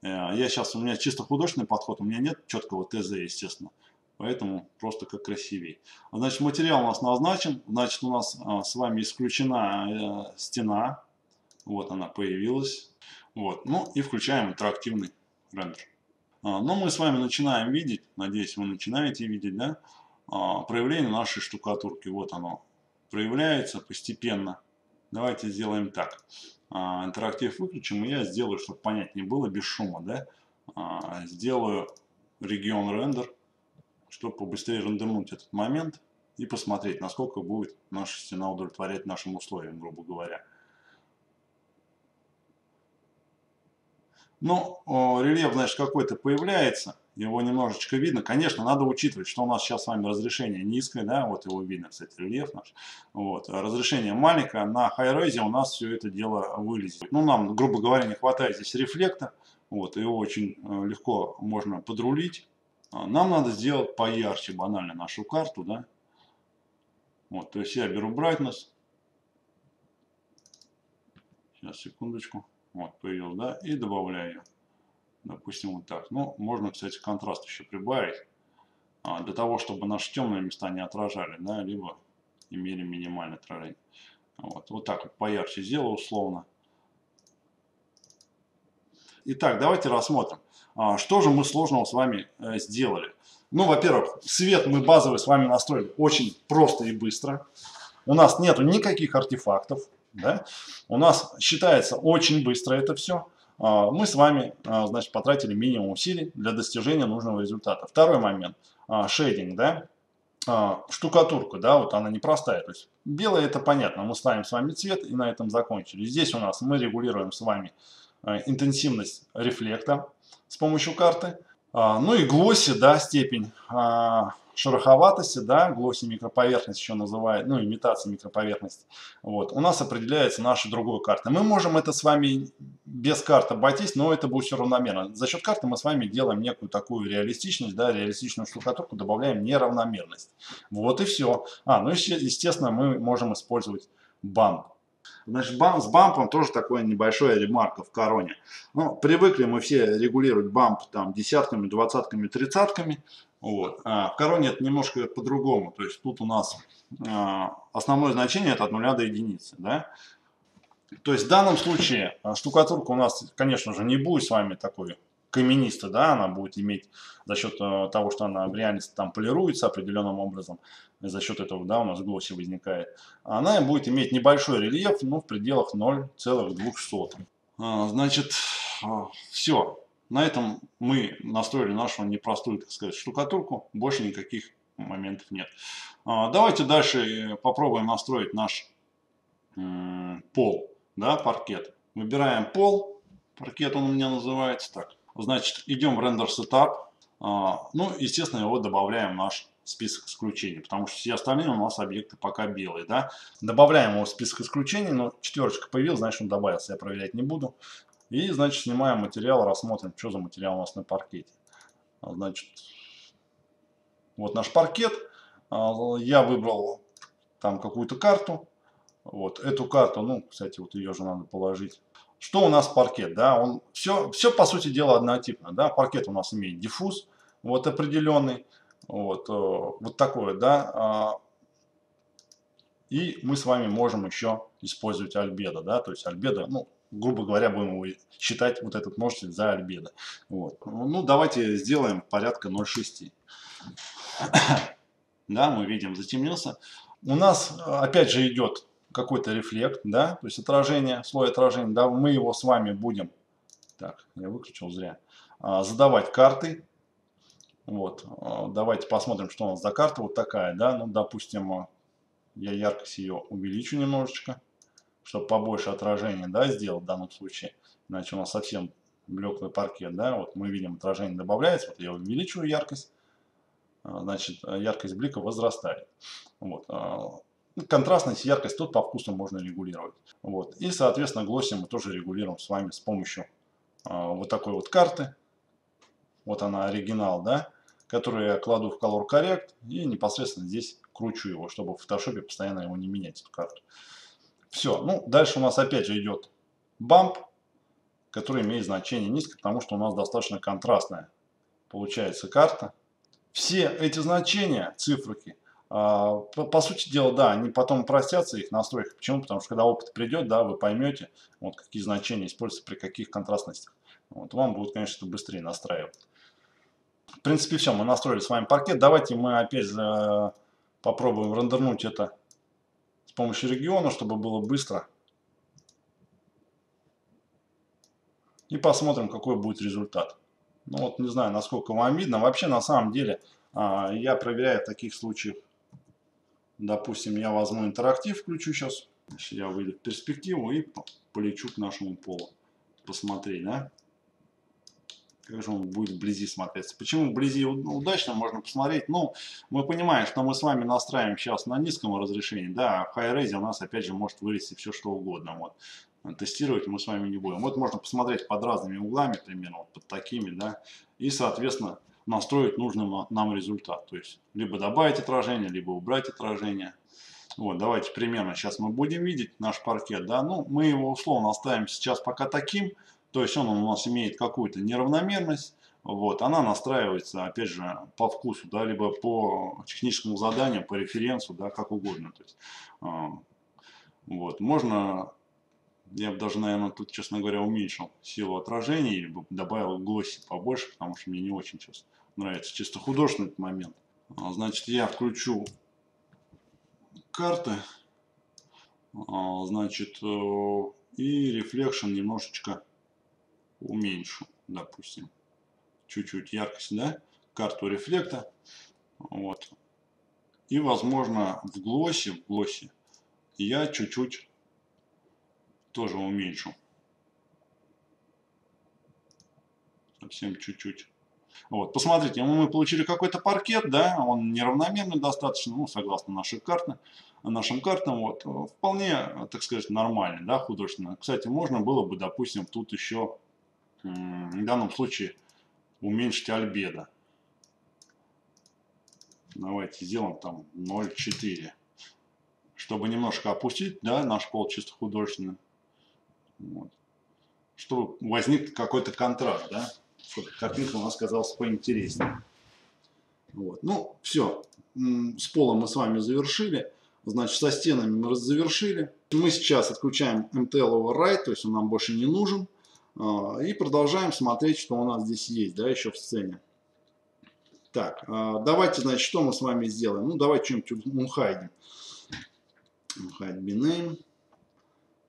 Я сейчас, у меня чисто художественный подход, у меня нет четкого ТЗ, естественно. поэтому просто как красивее. Значит, материал у нас назначен, значит, у нас с вами исключена стена, вот она появилась, вот, ну и включаем интерактивный рендер. Но мы с вами начинаем видеть, надеюсь, вы начинаете видеть, да, проявление нашей штукатурки, вот оно проявляется постепенно. Давайте сделаем так, интерактив выключим, и я сделаю, чтобы понятнее было, без шума, да, сделаю регион рендер, чтобы побыстрее рендернуть этот момент и посмотреть, насколько будет наша стена удовлетворять нашим условиям, грубо говоря. Ну, рельеф, значит, какой-то появляется, его немножечко видно. Конечно, надо учитывать, что у нас сейчас с вами разрешение низкое, да, вот его видно, кстати, рельеф наш. Вот, разрешение маленькое, на хайрезе у нас все это дело вылезет. Ну, нам, грубо говоря, не хватает здесь рефлекта, вот, его очень легко можно подрулить. Нам надо сделать поярче банально нашу карту, да. Вот, то есть я беру brightness. Сейчас, секундочку. Вот, появилась, да, и добавляю ее. Допустим, вот так. Ну, можно, кстати, контраст еще прибавить, для того, чтобы наши темные места не отражали, да, либо имели минимальное отражение. Вот, вот так вот поярче сделаю условно. Итак, давайте рассмотрим, что же мы сложного с вами сделали. Ну, во-первых, свет мы базовый с вами настроили очень просто и быстро. У нас нету никаких артефактов. Да? У нас считается очень быстро это все. Мы с вами, значит, потратили минимум усилий для достижения нужного результата. Второй момент. Шейдинг, да? Штукатурка, да, вот она непростая. То есть белое — это понятно, мы ставим с вами цвет и на этом закончили. Здесь у нас мы регулируем с вами интенсивность рефлекта с помощью карты. Ну и глосси, да, степень шероховатости, да, глосси микроповерхность еще называют, ну, имитация микроповерхности. Вот, у нас определяется наша другая карта. Мы можем это с вами без карты обойтись, но это будет все равномерно. За счет карты мы с вами делаем некую такую реалистичность, да, реалистичную штукатурку, добавляем неравномерность. Вот и все. Ну и, естественно, мы можем использовать бамп. Значит, с бампом тоже такое небольшое ремарка в короне. Ну, привыкли мы все регулировать бамп там десятками, двадцатками, тридцатками. Вот. В короне это немножко по-другому. То есть тут у нас основное значение — это от 0 до единицы. Да? То есть в данном случае штукатурка у нас, конечно же, не будет с вами такой каменистой. Да? Она будет иметь за счет того, что она в реальности там полируется определенным образом. За счет этого, да, у нас глосси возникает. Она будет иметь небольшой рельеф, но в пределах 0,02. Значит, все. На этом мы настроили нашу непростую, так сказать, штукатурку. Больше никаких моментов нет. Давайте дальше попробуем настроить наш пол, да, паркет. Выбираем пол. Паркет он у меня называется. Так. Значит, идем в рендер сетап. Ну, естественно, его добавляем в наш список исключений, потому что все остальные у нас объекты пока белые, да. Добавляем его в список исключений, но четверочка появилась, значит, он добавился, я проверять не буду. И, значит, снимаем материал, рассмотрим, что за материал у нас на паркете. Значит, вот наш паркет. Я выбрал там какую-то карту. Вот эту карту, ну, кстати, вот ее же надо положить. Что у нас паркет, да? Он все по сути дела однотипно, да? Паркет у нас имеет диффуз, вот определенный, вот такое, да. И мы с вами можем еще использовать альбедо, да? То есть альбедо, ну, грубо говоря, будем его считать, вот этот множитель, за альбедо. Вот. Ну, давайте сделаем порядка 0,6. Да, мы видим, затемнился. У нас опять же идет какой-то рефлект, да, то есть отражение, слой отражения. Да, мы его с вами будем, так, я выключил зря, задавать карты. Вот, давайте посмотрим, что у нас за карта вот такая, да. Ну, допустим, я яркость ее увеличу немножечко, чтобы побольше отражения, да, сделал в данном случае. Иначе у нас совсем блеклый паркет, да. Вот мы видим, отражение добавляется. Вот я увеличиваю яркость. Значит, яркость блика возрастает. Вот. Контрастность, яркость тут по вкусу можно регулировать. Вот. И, соответственно, глосси мы тоже регулируем с вами с помощью вот такой вот карты. Вот она, оригинал, да, которую я кладу в Color Correct и непосредственно здесь кручу его, чтобы в Photoshop постоянно его не менять, эту карту. Все, ну, дальше у нас опять же идет бамп, который имеет значение низко, потому что у нас достаточно контрастная получается карта. все эти значения, циферки, по сути дела, да, они потом простятся, их настройках. Почему? Потому что когда опыт придет, да, вы поймете, вот какие значения используются при каких контрастностях. Вот, вам будут, конечно, быстрее настраивать. В принципе, все, мы настроили с вами паркет. Давайте мы опять попробуем рендернуть это с помощью региона, чтобы было быстро. И посмотрим, какой будет результат. Ну вот, не знаю, насколько вам видно. Вообще, на самом деле, я проверяю в таких случаях. Допустим, я возьму интерактив, включу сейчас. Я выйду в перспективу и полечу к нашему полу. Посмотреть, да? Как же он будет вблизи смотреться. Почему вблизи удачно, можно посмотреть. Ну, мы понимаем, что мы с вами настраиваем сейчас на низком разрешении, да, а в хай-рейзе у нас, опять же, может вылезти все, что угодно. Вот. Тестировать мы с вами не будем. Вот можно посмотреть под разными углами, примерно, вот под такими, да, и, соответственно, настроить нужный нам результат. То есть, либо добавить отражение, либо убрать отражение. Вот, давайте примерно сейчас мы будем видеть наш паркет, да, ну, мы его условно оставим сейчас пока таким, то есть он у нас имеет какую-то неравномерность, вот, она настраивается, опять же, по вкусу, да, либо по техническому заданию, по референсу, да, как угодно, то есть, вот, можно, я бы даже, наверное, тут, честно говоря, уменьшил силу отражения, либо добавил глосси побольше, потому что мне не очень сейчас нравится чисто художественный этот момент. Значит, я включу карты, значит, и рефлекшн немножечко уменьшу, допустим, чуть-чуть яркость, да, карту рефлекта, вот, и, возможно, в глоссе я чуть-чуть тоже уменьшу, совсем чуть-чуть. Вот, посмотрите, мы получили какой-то паркет, да, он неравномерный достаточно, ну, согласно нашим картам, вот, вполне, так сказать, нормальный, да, художественно. Кстати, можно было бы, допустим, тут еще, в данном случае, уменьшить альбедо. Давайте сделаем там 0,4, чтобы немножко опустить, да, наш пол чисто художественный, вот, чтобы возник какой-то контраст, да. Картинка у нас казалась поинтереснее. Вот. Ну, все. С полом мы с вами завершили. Значит, со стенами мы завершили. Мы сейчас отключаем MTL override, то есть он нам больше не нужен. И продолжаем смотреть, что у нас здесь есть, да, еще в сцене. Так, давайте, значит, что мы с вами сделаем? Ну, давайте что-нибудь unhide. Unhide bname.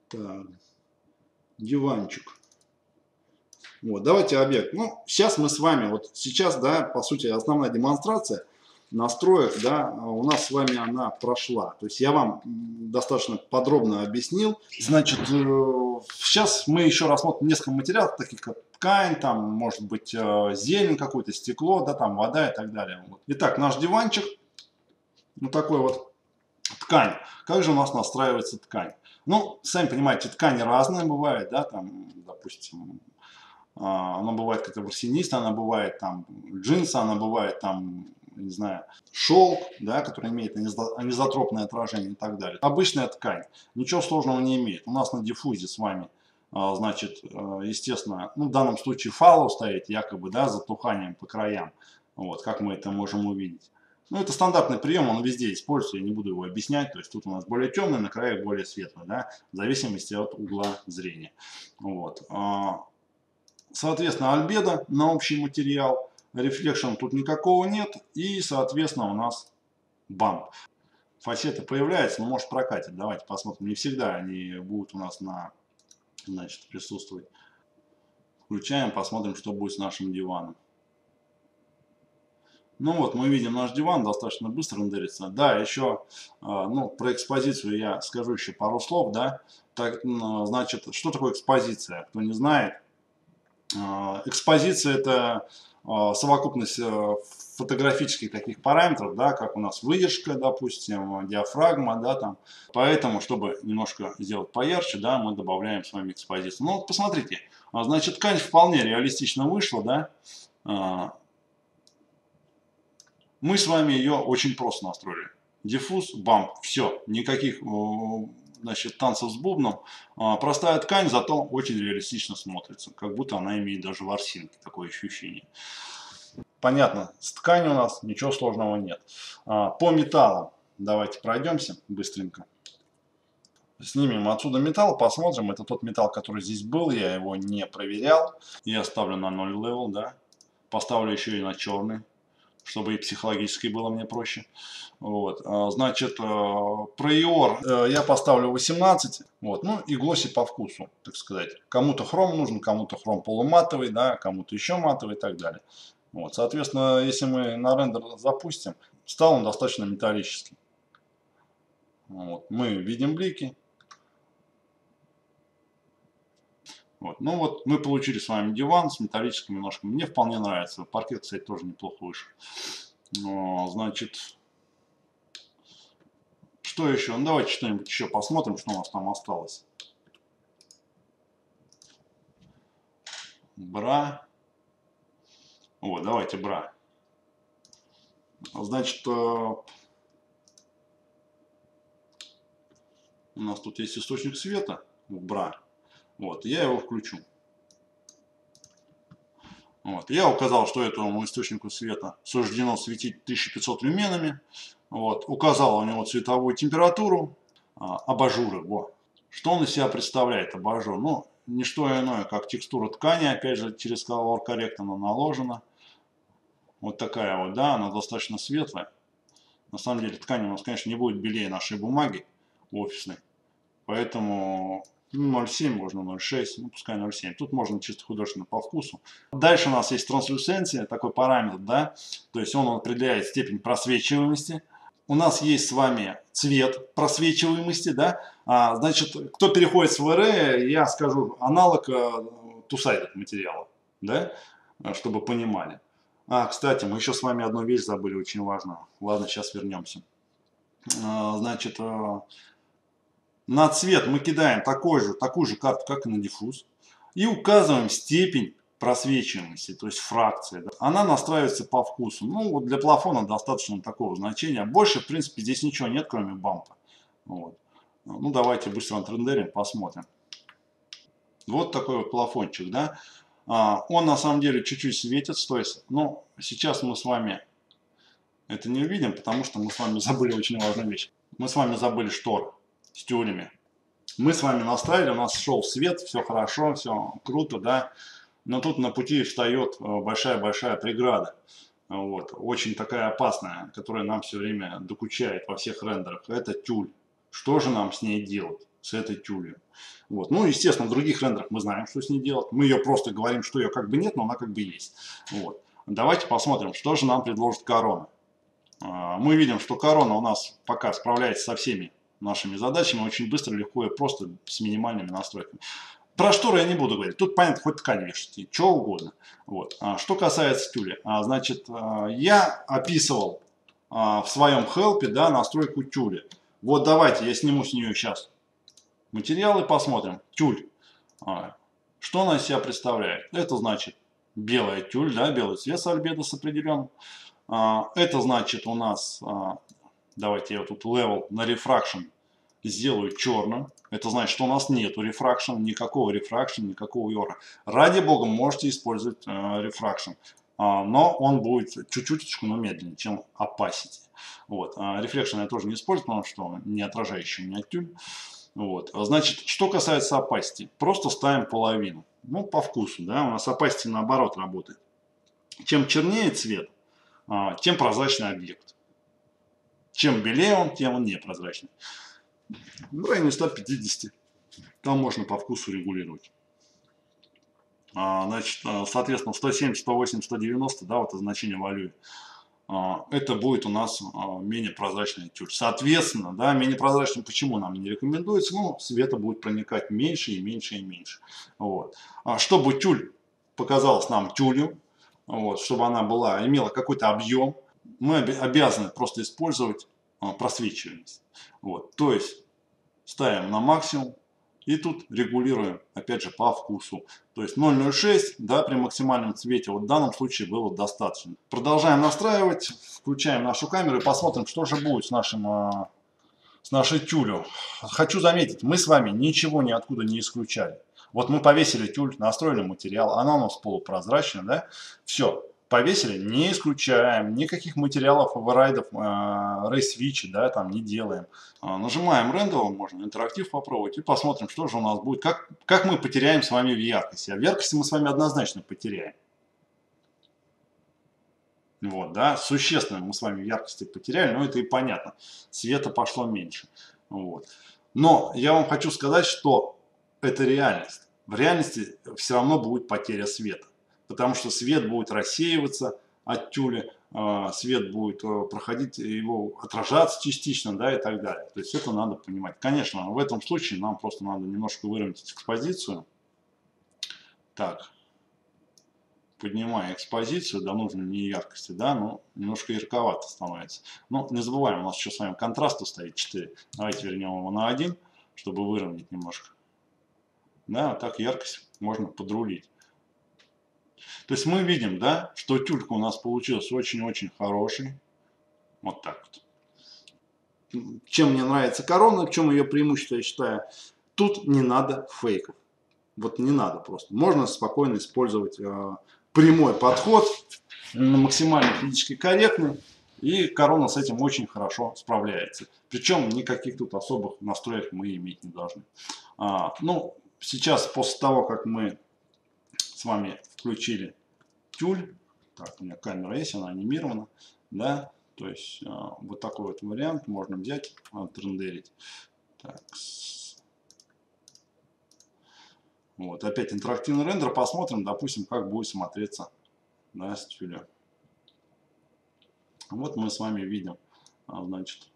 Так. Диванчик. Вот, давайте объект. Ну, сейчас мы с вами, вот сейчас, да, по сути, основная демонстрация настроек, да, у нас с вами она прошла. То есть я вам достаточно подробно объяснил. Значит, сейчас мы еще рассмотрим несколько материалов, таких как ткань, там, может быть, зелень, какое-то стекло, да, там, вода и так далее. Вот. Итак, наш диванчик, вот такой вот ткань. Как же у нас настраивается ткань? Ну, сами понимаете, ткани разные бывают, да, там, допустим, она бывает какая-то ворсинистая, она бывает там джинсы, она бывает там, не знаю, шелк, да, который имеет анизотропное отражение и так далее. Обычная ткань, ничего сложного не имеет. У нас на диффузе с вами, значит, естественно, ну, в данном случае фалло стоит якобы, да, с затуханием по краям. Вот, как мы это можем увидеть. Ну, это стандартный прием, он везде используется, я не буду его объяснять. То есть тут у нас более темный, на краях более светлый, да, в зависимости от угла зрения. Вот. Соответственно, альбедо на общий материал, рефлекшн тут никакого нет, и, соответственно, у нас бамп. Фасеты появляются, но может прокатит. Давайте посмотрим. Не всегда они будут у нас на, значит, присутствовать. Включаем, посмотрим, что будет с нашим диваном. Ну вот, мы видим наш диван, достаточно быстро рендерится. Да, еще, ну, про экспозицию я скажу еще пару слов, да. Так, значит, что такое экспозиция? Кто не знает. Экспозиция – это совокупность фотографических таких параметров, да, как у нас выдержка, допустим, диафрагма, да, там. Поэтому, чтобы немножко сделать поярче, да, мы добавляем с вами экспозицию. Ну, вот посмотрите, значит, ткань вполне реалистично вышла, да. Мы с вами ее очень просто настроили. Диффуз, бамп, все, никаких, значит, танцев с бубном. Простая ткань, зато очень реалистично смотрится. Как будто она имеет даже ворсинки, такое ощущение. Понятно, с тканью у нас ничего сложного нет. По металлу давайте пройдемся быстренько. Снимем отсюда металл, посмотрим. Это тот металл, который здесь был, я его не проверял. Я ставлю на 0 левел, да. Поставлю еще и на черный, чтобы и психологически было мне проще. Вот. Значит, приор я поставлю 18. Вот. Ну и глосси по вкусу, так сказать. Кому-то хром нужен, кому-то хром полуматовый, да, кому-то еще матовый и так далее. Вот. Соответственно, если мы на рендер запустим, стал он достаточно металлический. Вот. Мы видим блики. Вот. Ну вот мы получили с вами диван с металлическими ножками. Мне вполне нравится. Паркет, кстати, тоже неплохо вышел. Значит, что еще? Ну, давайте что-нибудь еще посмотрим, что у нас там осталось. Бра. Вот, давайте бра. Значит, у нас тут есть источник света в бра. Вот, я его включу. Вот, я указал, что этому источнику света суждено светить 1500 люменами. Вот, указал у него цветовую температуру, абажуры. Во. Что он из себя представляет, абажур? Ну, не что иное, как текстура ткани, опять же, через Color Correct она наложена. Вот такая вот, да, она достаточно светлая. На самом деле ткань у нас, конечно, не будет белее нашей бумаги офисной. Поэтому... 0,7, можно 0,6, ну пускай 0,7. Тут можно чисто художественно по вкусу. Дальше у нас есть транслюсенция, такой параметр, да, то есть он определяет степень просвечиваемости. У нас есть с вами цвет просвечиваемости, да. Значит, кто переходит с VRA, я скажу аналог two-sided материала, да, чтобы понимали. Кстати, мы еще с вами одну вещь забыли, очень важную. Ладно, сейчас вернемся. Значит... На цвет мы кидаем такую же карту, как и на диффуз, и указываем степень просвечиваемости, то есть фракция. Она настраивается по вкусу. Ну, вот для плафона достаточно такого значения. Больше, в принципе, здесь ничего нет, кроме бампа. Вот. Ну, давайте быстро отрендерим, посмотрим. Вот такой вот плафончик, да. Он, на самом деле, чуть-чуть светится, то есть, ну, сейчас мы с вами это не увидим, потому что мы с вами забыли очень важную вещь. Мы с вами забыли шторы с тюлями. Мы с вами настраивали, у нас шел свет, все хорошо, все круто, да, но тут на пути встает большая-большая преграда, вот, очень такая опасная, которая нам все время докучает во всех рендерах, это тюль. Что же нам с ней делать, с этой тюлью? Вот. Ну, естественно, в других рендерах мы знаем, что с ней делать, мы ее просто говорим, что ее как бы нет, но она как бы есть. Вот. Давайте посмотрим, что же нам предложит корона. Мы видим, что корона у нас пока справляется со всеми нашими задачами очень быстро, легко и просто, с минимальными настройками. Про шторы я не буду говорить. Тут понятно, хоть ткань вешайте, что угодно. Вот. Что касается тюля, значит, я описывал в своем хелпе, да, настройку тюля. Вот давайте я сниму с нее сейчас материалы, посмотрим. Тюль. Что она из себя представляет? Это значит белая тюль, да, белый цвет с альбедо с определенным. Это значит у нас... Давайте я тут левел на рефракшн сделаю черным. Это значит, что у нас нету рефракшн, никакого рефракшн, никакого йора. Ради бога, можете использовать рефракшн. Но он будет чуть-чуть, но медленнее, чем opacity. Вот. Рефракшн я тоже не использую, потому что не отражающий у меня тюль. Вот. Значит, что касается opacity, просто ставим половину. Ну, по вкусу, да, у нас opacity наоборот работает. Чем чернее цвет, тем прозрачный объект. Чем белее он, тем он непрозрачный. В районе 150. Там можно по вкусу регулировать. Значит, соответственно, 170, 180, 190, да, вот это значение value. Это будет у нас менее прозрачная тюль. Соответственно, да, менее прозрачным почему нам не рекомендуется? Ну, света будет проникать меньше и меньше и меньше. Вот. Чтобы тюль показалась нам тюлью, вот, чтобы она была, имела какой-то объем, мы обязаны просто использовать просвечиваемость. Вот. То есть ставим на максимум и тут регулируем, опять же, по вкусу. То есть 0,06, да, при максимальном цвете вот в данном случае было достаточно. Продолжаем настраивать, включаем нашу камеру и посмотрим, что же будет с нашей тюлью. Хочу заметить, мы с вами ничего ниоткуда не исключали. Вот мы повесили тюль, настроили материал, она у нас полупрозрачная, да, все. повесили, не исключаем, никаких материалов, оверрайдов, рейсвичи, да, там не делаем. Нажимаем рендовым, можно интерактив попробовать и посмотрим, что же у нас будет, как мы потеряем с вами в яркости. А в яркости мы с вами однозначно потеряем. Вот, да, существенно мы с вами в яркости потеряли, но это и понятно. Света пошло меньше. Вот. Но я вам хочу сказать, что это реальность. В реальности все равно будет потеря света. Потому что свет будет рассеиваться от тюля, свет будет проходить, его отражаться частично, да, и так далее. То есть это надо понимать. Конечно, в этом случае нам просто надо немножко выровнять экспозицию. Так, поднимая экспозицию до нужной мне яркости, да, но немножко ярковато становится. Но не забываем, у нас еще с вами контраст стоит 4. Давайте вернем его на 1, чтобы выровнять немножко. Да, вот так яркость можно подрулить. То есть мы видим, да, что тюлька у нас получилась очень-очень хорошей. Вот так вот. Чем мне нравится корона, в чем ее преимущество, я считаю, тут не надо фейков. Вот не надо просто. Можно спокойно использовать прямой подход, максимально физически корректный. И корона с этим очень хорошо справляется. Причем никаких тут особых настроек мы иметь не должны. Ну, сейчас после того, как мы с вами включили тюль, так, у меня камера есть, она анимирована, да, то есть вот такой вот вариант можно взять, отрендерить. Так. Вот, опять интерактивный рендер, посмотрим, допустим, как будет смотреться, да, с тюля. Вот мы с вами видим, значит,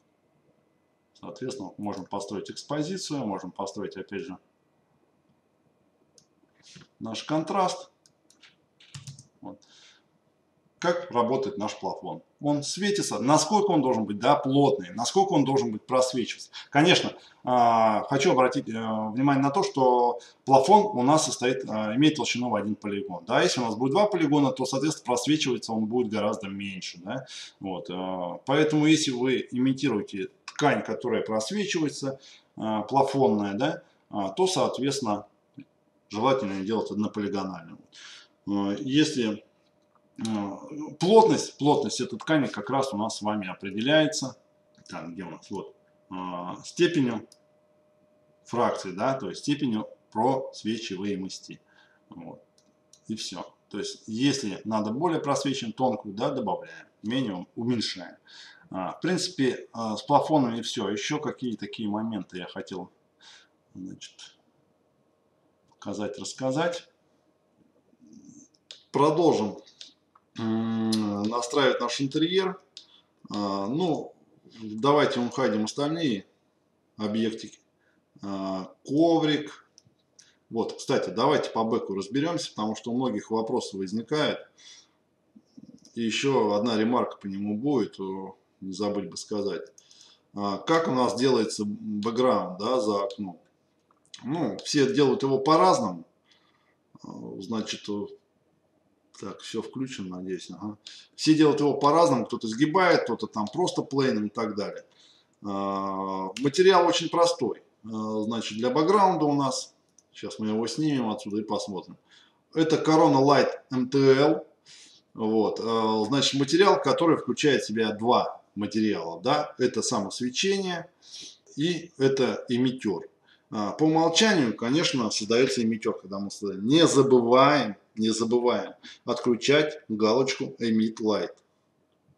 соответственно, можем построить экспозицию, можем построить, опять же, наш контраст. Вот. Как работает наш плафон? Он светится, насколько он должен быть, да, плотный, насколько он должен быть просвечиваться. Конечно, хочу обратить внимание на то, что плафон у нас состоит, имеет толщину в 1 полигон. Да, если у нас будет 2 полигона, то, соответственно, просвечивается он будет гораздо меньше. Да? Вот, поэтому, если вы имитируете ткань, которая просвечивается, плафонная, да, то, соответственно, желательно делать однополигональную. Если плотность этой ткани как раз у нас с вами определяется, так, где у нас, вот, степенью фракции, да, то есть степенью просвечиваемости. Вот. И все. То есть, если надо более просвечен, тонкую, да, добавляем, менее уменьшаем. В принципе, с плафонами все. Еще какие такие моменты я хотел, значит, показать, рассказать. Продолжим настраивать наш интерьер. Ну, давайте уходим остальные объектики. Коврик. Вот, кстати, давайте по бэку разберемся, потому что у многих вопросов возникает. И еще одна ремарка по нему будет, не забыть бы сказать. Как у нас делается бэкграунд, да, за окном? Ну, все делают его по-разному. Значит, так, все включено, надеюсь. Ага. Все делают его по-разному. Кто-то сгибает, кто-то там просто плейном и так далее. Материал очень простой. Значит, для бэкграунда у нас... Сейчас мы его снимем отсюда и посмотрим. Это Corona Light MTL. Вот. Значит, материал, который включает в себя 2 материала. Да? Это самосвечение и это эмиттер. По умолчанию, конечно, создается эмиттер, когда мы создаем. Не забываем отключать галочку Emit Light.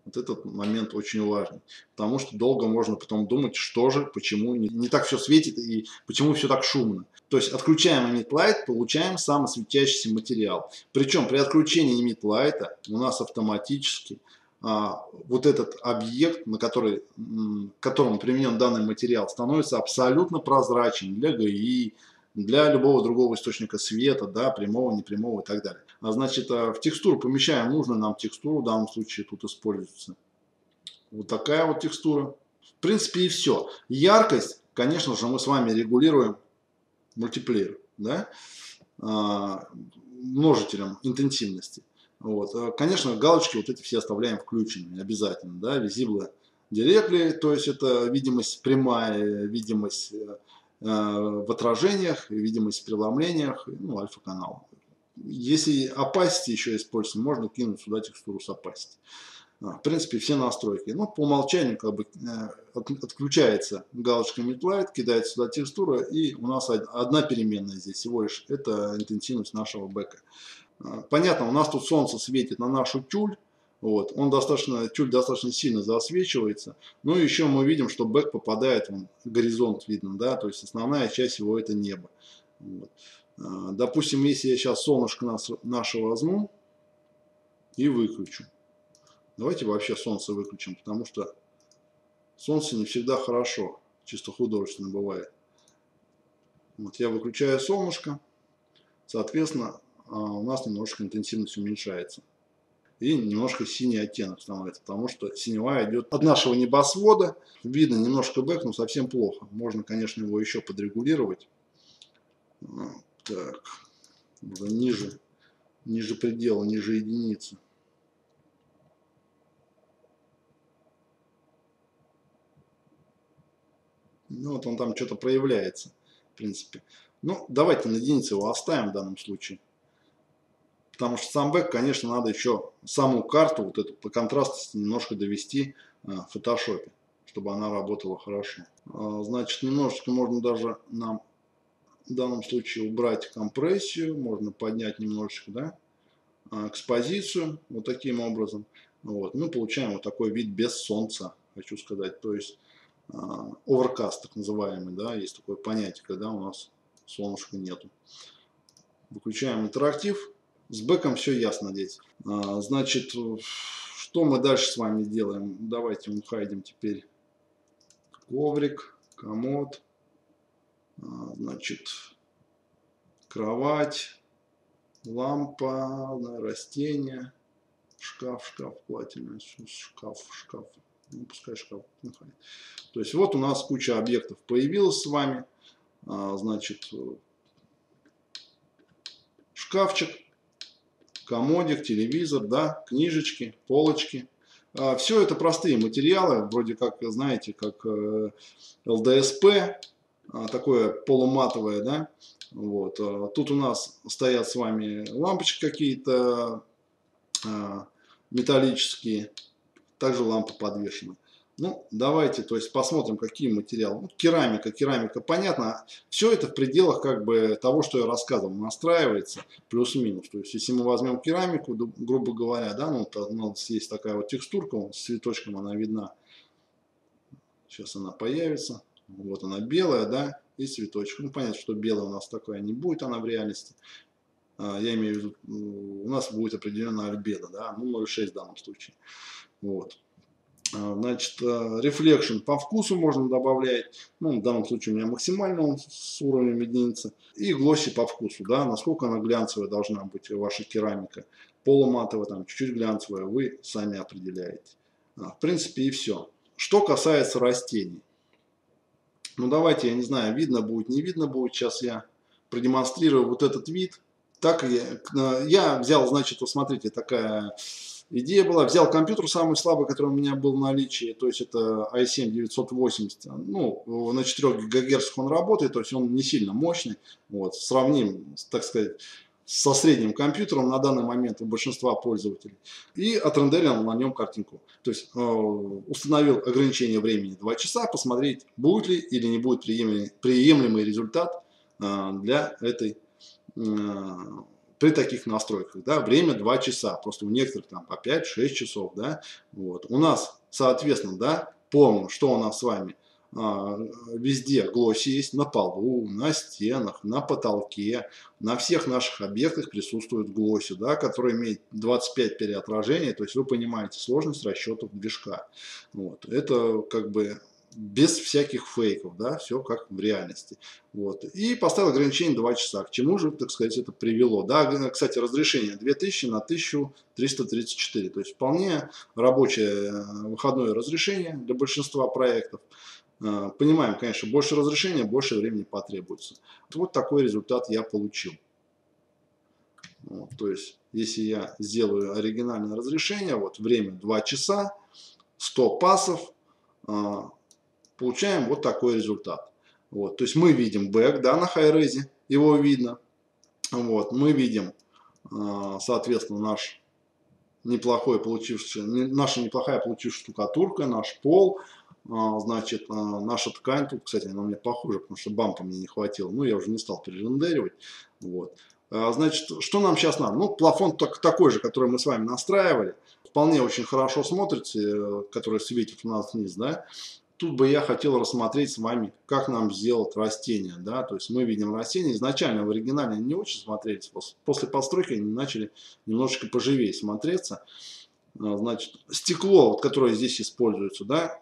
Вот этот момент очень важный, потому что долго можно потом думать, что же, почему не так все светит и почему все так шумно. То есть отключаем Emit Light, получаем самосветящийся материал. Причем при отключении Emit Light у нас автоматически вот этот объект, к которому применен данный материал, становится абсолютно прозрачен для ГИ, для любого другого источника света, да, прямого, непрямого и так далее. Значит, в текстуру помещаем нужную нам текстуру, в данном случае тут используется вот такая вот текстура. В принципе, и все. Яркость, конечно же, мы с вами регулируем мультиплеером, да, множителем интенсивности. Вот. Конечно, галочки вот эти все оставляем включенными обязательно, да, Visible Directly, то есть это видимость прямая, видимость в отражениях, видимость в преломлениях, ну, альфа-канал. Если opacity еще используем, можно кинуть сюда текстуру с opacity. В принципе, все настройки. Но по умолчанию как бы отключается галочка Midlight, кидается сюда текстура, и у нас одна переменная здесь всего лишь. Это интенсивность нашего бэка. Понятно, у нас тут солнце светит на нашу тюль. Вот. Тюль достаточно сильно засвечивается. Ну и еще мы видим, что бэк попадает, вон, горизонт видно, да, то есть основная часть его это небо. Вот. Допустим, если я сейчас солнышко наше возьму и выключу. Давайте вообще солнце выключим, потому что солнце не всегда хорошо, чисто художественно бывает. Вот я выключаю солнышко, соответственно, у нас немножко интенсивность уменьшается. И немножко синий оттенок становится, потому что синевая идет от нашего небосвода. Видно немножко бэк, но совсем плохо. Можно, конечно, его еще подрегулировать. Так, ниже предела, ниже единицы. Ну вот он там что-то проявляется, в принципе. Ну, давайте на единице его оставим в данном случае. Потому что сам бэк, конечно, надо еще саму карту, вот эту по контрастности, немножко довести в фотошопе, чтобы она работала хорошо. Значит, немножечко можно даже нам в данном случае убрать компрессию, можно поднять немножечко, да, экспозицию, вот таким образом. Вот. Мы получаем вот такой вид без солнца, хочу сказать. То есть оверкаст, так называемый, да, есть такое понятие, когда у нас солнышка нету. Выключаем интерактив. С бэком все ясно здесь. Значит, что мы дальше с вами делаем? Давайте мы хайдим теперь коврик, комод, значит, кровать, лампа, растение, шкаф, платина, шкаф. Ну, пускай шкаф. То есть вот у нас куча объектов появилась с вами. Значит, шкафчик. Комодик, телевизор, да, книжечки, полочки. Все это простые материалы, вроде как, знаете, как ЛДСП, такое полуматовое, да. Вот. Тут у нас стоят с вами лампочки какие-то металлические, также лампы подвешены. Ну, давайте, то есть, посмотрим, какие материалы. Вот керамика, понятно. Все это в пределах, как бы, того, что я рассказывал, настраивается плюс-минус. То есть, если мы возьмем керамику, грубо говоря, да, ну, у нас есть такая вот текстурка, вот, с цветочком она видна. Сейчас она появится. Вот она белая, да, и цветочек. Ну, понятно, что белая у нас такая не будет, она в реальности. Я имею в виду, у нас будет определенная альбедо, да, ну, 0,6 в данном случае. Вот. Значит, рефлекшн по вкусу можно добавлять. Ну, в данном случае у меня максимально он с уровнем единицы. И глосси по вкусу, да, насколько она глянцевая должна быть, ваша керамика. Полуматовая, там, чуть-чуть глянцевая, вы сами определяете. В принципе, и все. Что касается растений. Ну, давайте, я не знаю, видно будет, не видно будет. Сейчас я продемонстрирую вот этот вид. Так, я взял, значит, вот смотрите, такая... Идея была, взял компьютер самый слабый, который у меня был в наличии, то есть это i7-980, ну, на 4 ГГц он работает, то есть он не сильно мощный, вот, сравним, так сказать, со средним компьютером на данный момент у большинства пользователей, и отрендерил на нем картинку, то есть установил ограничение времени 2 часа, посмотреть, будет ли или не будет приемлемый результат для этой при таких настройках, да, время 2 часа, просто у некоторых там по 5-6 часов, да, вот, у нас, соответственно, да, помним, что у нас с вами везде глосси есть, на полу, на стенах, на потолке, на всех наших объектах присутствует глосси, да, который имеет 25 переотражений, то есть вы понимаете сложность расчетов движка, вот, это как бы... без всяких фейков, да, все как в реальности. Вот. И поставил ограничение 2 часа. К чему же, так сказать, это привело? Да, кстати, разрешение 2000 на 1334. То есть вполне рабочее выходное разрешение для большинства проектов. Понимаем, конечно, больше разрешения, больше времени потребуется. Вот такой результат я получил. Вот. То есть, если я сделаю оригинальное разрешение, вот время 2 часа, 100 пассов, получаем вот такой результат. Вот. То есть мы видим бэк, да, на хайрезе, его видно. Вот. Мы видим соответственно, наша неплохая получившаяся штукатурка, наш пол, значит, наша ткань. Тут, кстати, она мне похожа, потому что бампа мне не хватило. Ну, я уже не стал перерендеривать. Вот. Значит, что нам сейчас надо? Ну, плафон такой же, который мы с вами настраивали. Вполне очень хорошо смотрится, который светит у нас вниз, да. Тут бы я хотел рассмотреть с вами, как нам сделать растение, да. То есть мы видим растение. Изначально в оригинале они не очень смотрелись. После постройки они начали немножечко поживее смотреться. Значит, стекло, вот, которое здесь используется, да,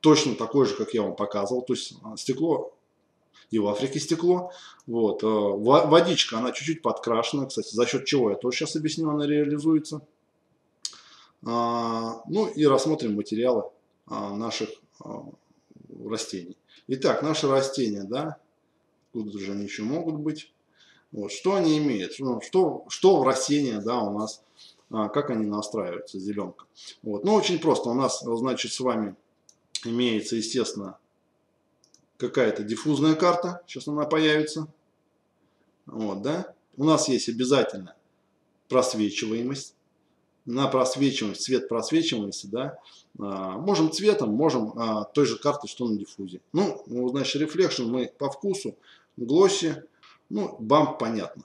точно такое же, как я вам показывал. То есть стекло... И в Африке стекло. Вот. Водичка, она чуть-чуть подкрашена. Кстати, за счет чего я тоже сейчас объясню, она реализуется. Ну и рассмотрим материалы наших растений. Итак, наши растения, да, тут же они еще могут быть. Вот. Что они имеют? Что в растения, да, у нас, как они настраиваются, зеленка. Вот. Ну, очень просто. У нас, значит, с вами имеется, естественно, какая-то диффузная карта, сейчас она появится. Вот, да? У нас есть обязательно просвечиваемость. На просвечиваемость, цвет просвечиваемости, да? Можем цветом, можем той же карты, что на диффузе. Ну, значит, рефлекшн мы по вкусу, глоссе, ну, бамп понятно.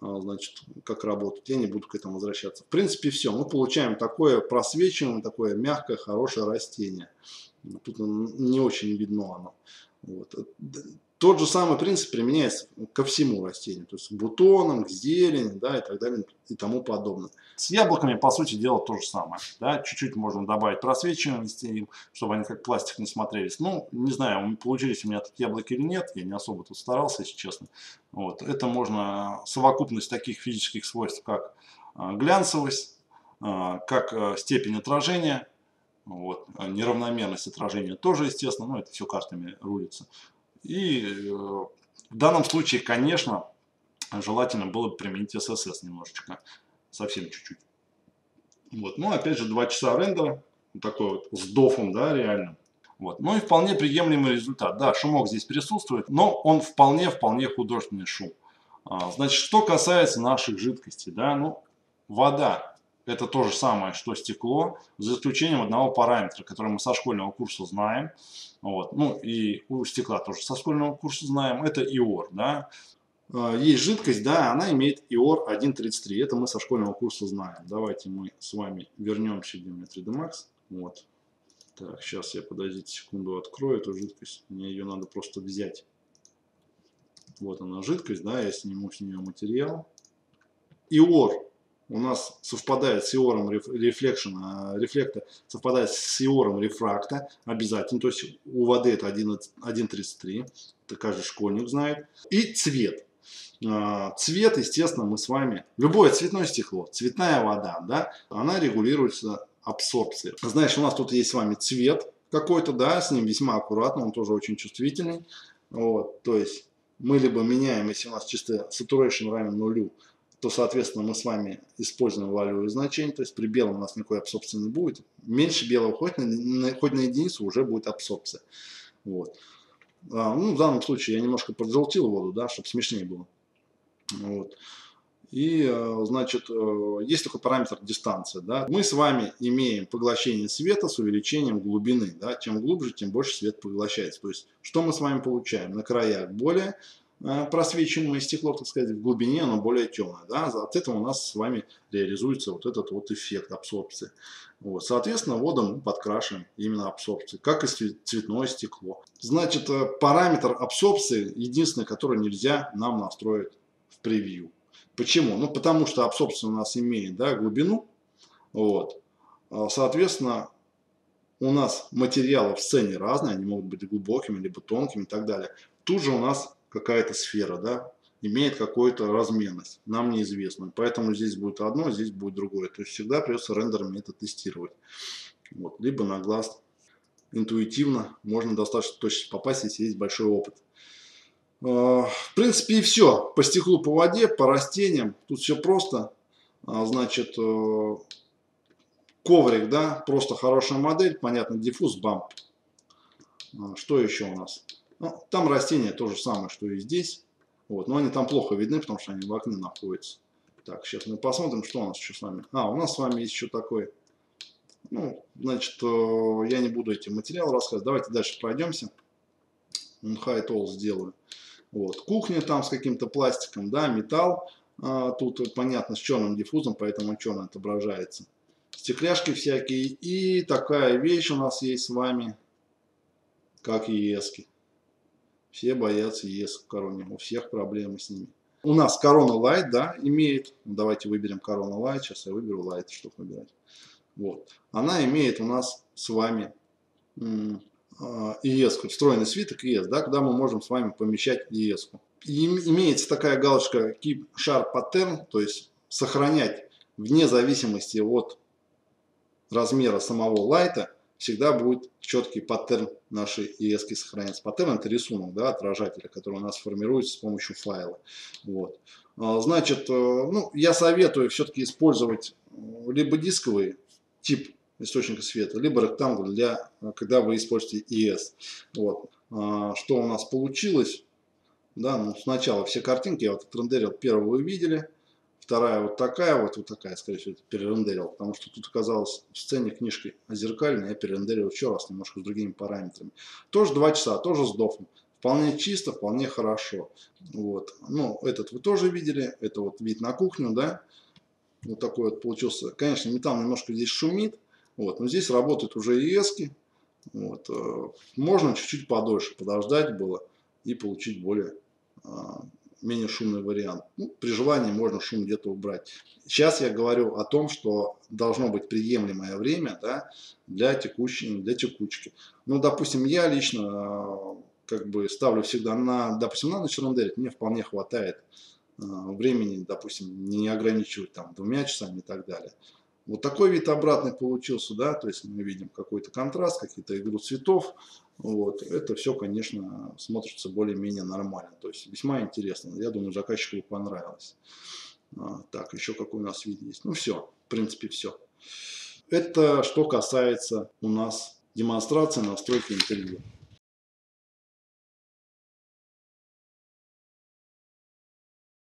Значит, как работать, я не буду к этому возвращаться. В принципе, все, мы получаем такое просвечиваемое, такое мягкое, хорошее растение. Тут не очень видно оно. Вот. Тот же самый принцип применяется ко всему растению, то есть к бутонам, к зелени, да, и так далее, и тому подобное. С яблоками, по сути дела, то же самое. Да? Чуть-чуть можно добавить просвечиваемости им, чтобы они как пластик не смотрелись. Ну, не знаю, получились у меня такие яблоки или нет, я не особо тут старался, если честно. Вот. Это можно совокупность таких физических свойств, как глянцевость, как степень отражения. Вот. Неравномерность отражения тоже, естественно, но это все картами рулится. И в данном случае, конечно, желательно было бы применить SSS немножечко, совсем чуть-чуть. Вот. Ну, опять же, 2 часа рендера, такой вот с дофом, да, реально. Вот. Ну и вполне приемлемый результат. Да, шумок здесь присутствует, но он вполне художественный шум. Значит, что касается наших жидкостей, да, ну, вода. Это то же самое, что стекло, за исключением одного параметра, который мы со школьного курса знаем. Вот. Ну и у стекла тоже со школьного курса знаем. Это иор. Да? Есть жидкость, да, она имеет иор 1.33. Это мы со школьного курса знаем. Давайте мы с вами вернемся к 3D Max. Вот. Так, сейчас я, подождите секунду, открою эту жидкость. Мне ее надо просто взять. Вот она жидкость, да, я сниму с нее материал. Иор у нас совпадает с иором рефлекта, совпадает с иором рефракта, обязательно, то есть у воды это 1.33, это каждый школьник знает. И цвет. Цвет, естественно, мы с вами, любое цветное стекло, цветная вода, да, она регулируется абсорбцией. Знаешь, у нас тут есть с вами цвет какой-то, да, с ним весьма аккуратно, он тоже очень чувствительный. Вот, то есть мы либо меняем, если у нас чисто saturation равен 0, то, соответственно, мы с вами используем валюевые значения, то есть при белом у нас никакой абсорбции не будет. Меньше белого хоть на единицу уже будет абсорбция. Вот. Ну, в данном случае я немножко поджелтил воду, да, чтобы смешнее было. Вот. И, значит, есть такой параметр дистанция. Да. Мы с вами имеем поглощение света с увеличением глубины. Да. Чем глубже, тем больше свет поглощается. То есть, что мы с вами получаем? На краях более просвечиваемое стекло, так сказать, в глубине оно более темное, да? От этого у нас с вами реализуется вот этот вот эффект абсорбции. Вот. Соответственно, воду мы подкрашиваем именно абсорбцией, как и цветное стекло. Значит, параметр абсорбции единственный, который нельзя нам настроить в превью. Почему? Ну, потому что абсорбция у нас имеет, да, глубину. Вот. Соответственно, у нас материалы в сцене разные, они могут быть глубокими, либо тонкими и так далее. Тут же у нас какая-то сфера, да, имеет какую-то разменность, нам неизвестную. Поэтому здесь будет одно, здесь будет другое. То есть всегда придется рендерами это тестировать. Вот. Либо на глаз интуитивно можно достаточно точно попасть, если есть большой опыт. В принципе, и все. По стеклу, по воде, по растениям. Тут все просто. Значит, коврик, да, просто хорошая модель. Понятно, диффуз, бамп. Что еще у нас? Ну, там растения то же самое, что и здесь. Вот. Но они там плохо видны, потому что они в окне находятся. Так, сейчас мы посмотрим, что у нас еще с вами. А, у нас с вами есть еще такой... Ну, значит, я не буду этим материал рассказывать. Давайте дальше пройдемся. High All сделаю. Вот. Кухня там с каким-то пластиком, да, металл. Тут понятно с черным диффузом, поэтому он черно отображается. Стекляшки всякие. И такая вещь у нас есть с вами, как ЕСки. Все боятся ЕС в короне. У всех проблемы с ними. У нас Corona Light, да, имеет. Давайте выберем Corona Light. Сейчас я выберу Light, чтобы выбирать. Вот. Она имеет у нас с вами ES, встроенный свиток ES, да, куда мы можем с вами помещать ES. И имеется такая галочка Keep Sharp Pattern, то есть сохранять вне зависимости от размера самого лайта, всегда будет четкий паттерн нашей ES-ки сохраняться. Паттерн – это рисунок, да, отражателя, который у нас формируется с помощью файла. Вот. Значит, ну, я советую все-таки использовать либо дисковые, тип источника света, либо ректангл, для, когда вы используете ES. Вот. Что у нас получилось? Да, ну, сначала все картинки я вот отрендерил, первую вы видели, вторая вот такая, скорее всего, перерендерил, потому что тут оказалось в сцене книжки зеркальная, я перерендерил еще раз, немножко с другими параметрами. Тоже 2 часа, тоже сдохну. Вполне чисто, вполне хорошо. Вот. Ну, этот вы тоже видели, это вот вид на кухню, да. Вот такой вот получился. Конечно, металл немножко здесь шумит. Вот, но здесь работают уже ES-ки. Вот, можно чуть-чуть подольше подождать было и получить более, менее шумный вариант. Ну, при желании можно шум где-то убрать. Сейчас я говорю о том, что должно быть приемлемое время, да, для текучки. Ну, допустим, я лично как бы ставлю всегда на, допустим, на ночь рендерить. Мне вполне хватает времени, допустим, не ограничивать там 2 часами и так далее. Вот такой вид обратный получился, да, то есть мы видим какой-то контраст, какие-то игру цветов, вот, это все, конечно, смотрится более-менее нормально, то есть весьма интересно, я думаю, заказчику понравилось. Так, еще какой у нас вид есть, ну все, в принципе все. Это что касается у нас демонстрации настройки интервью.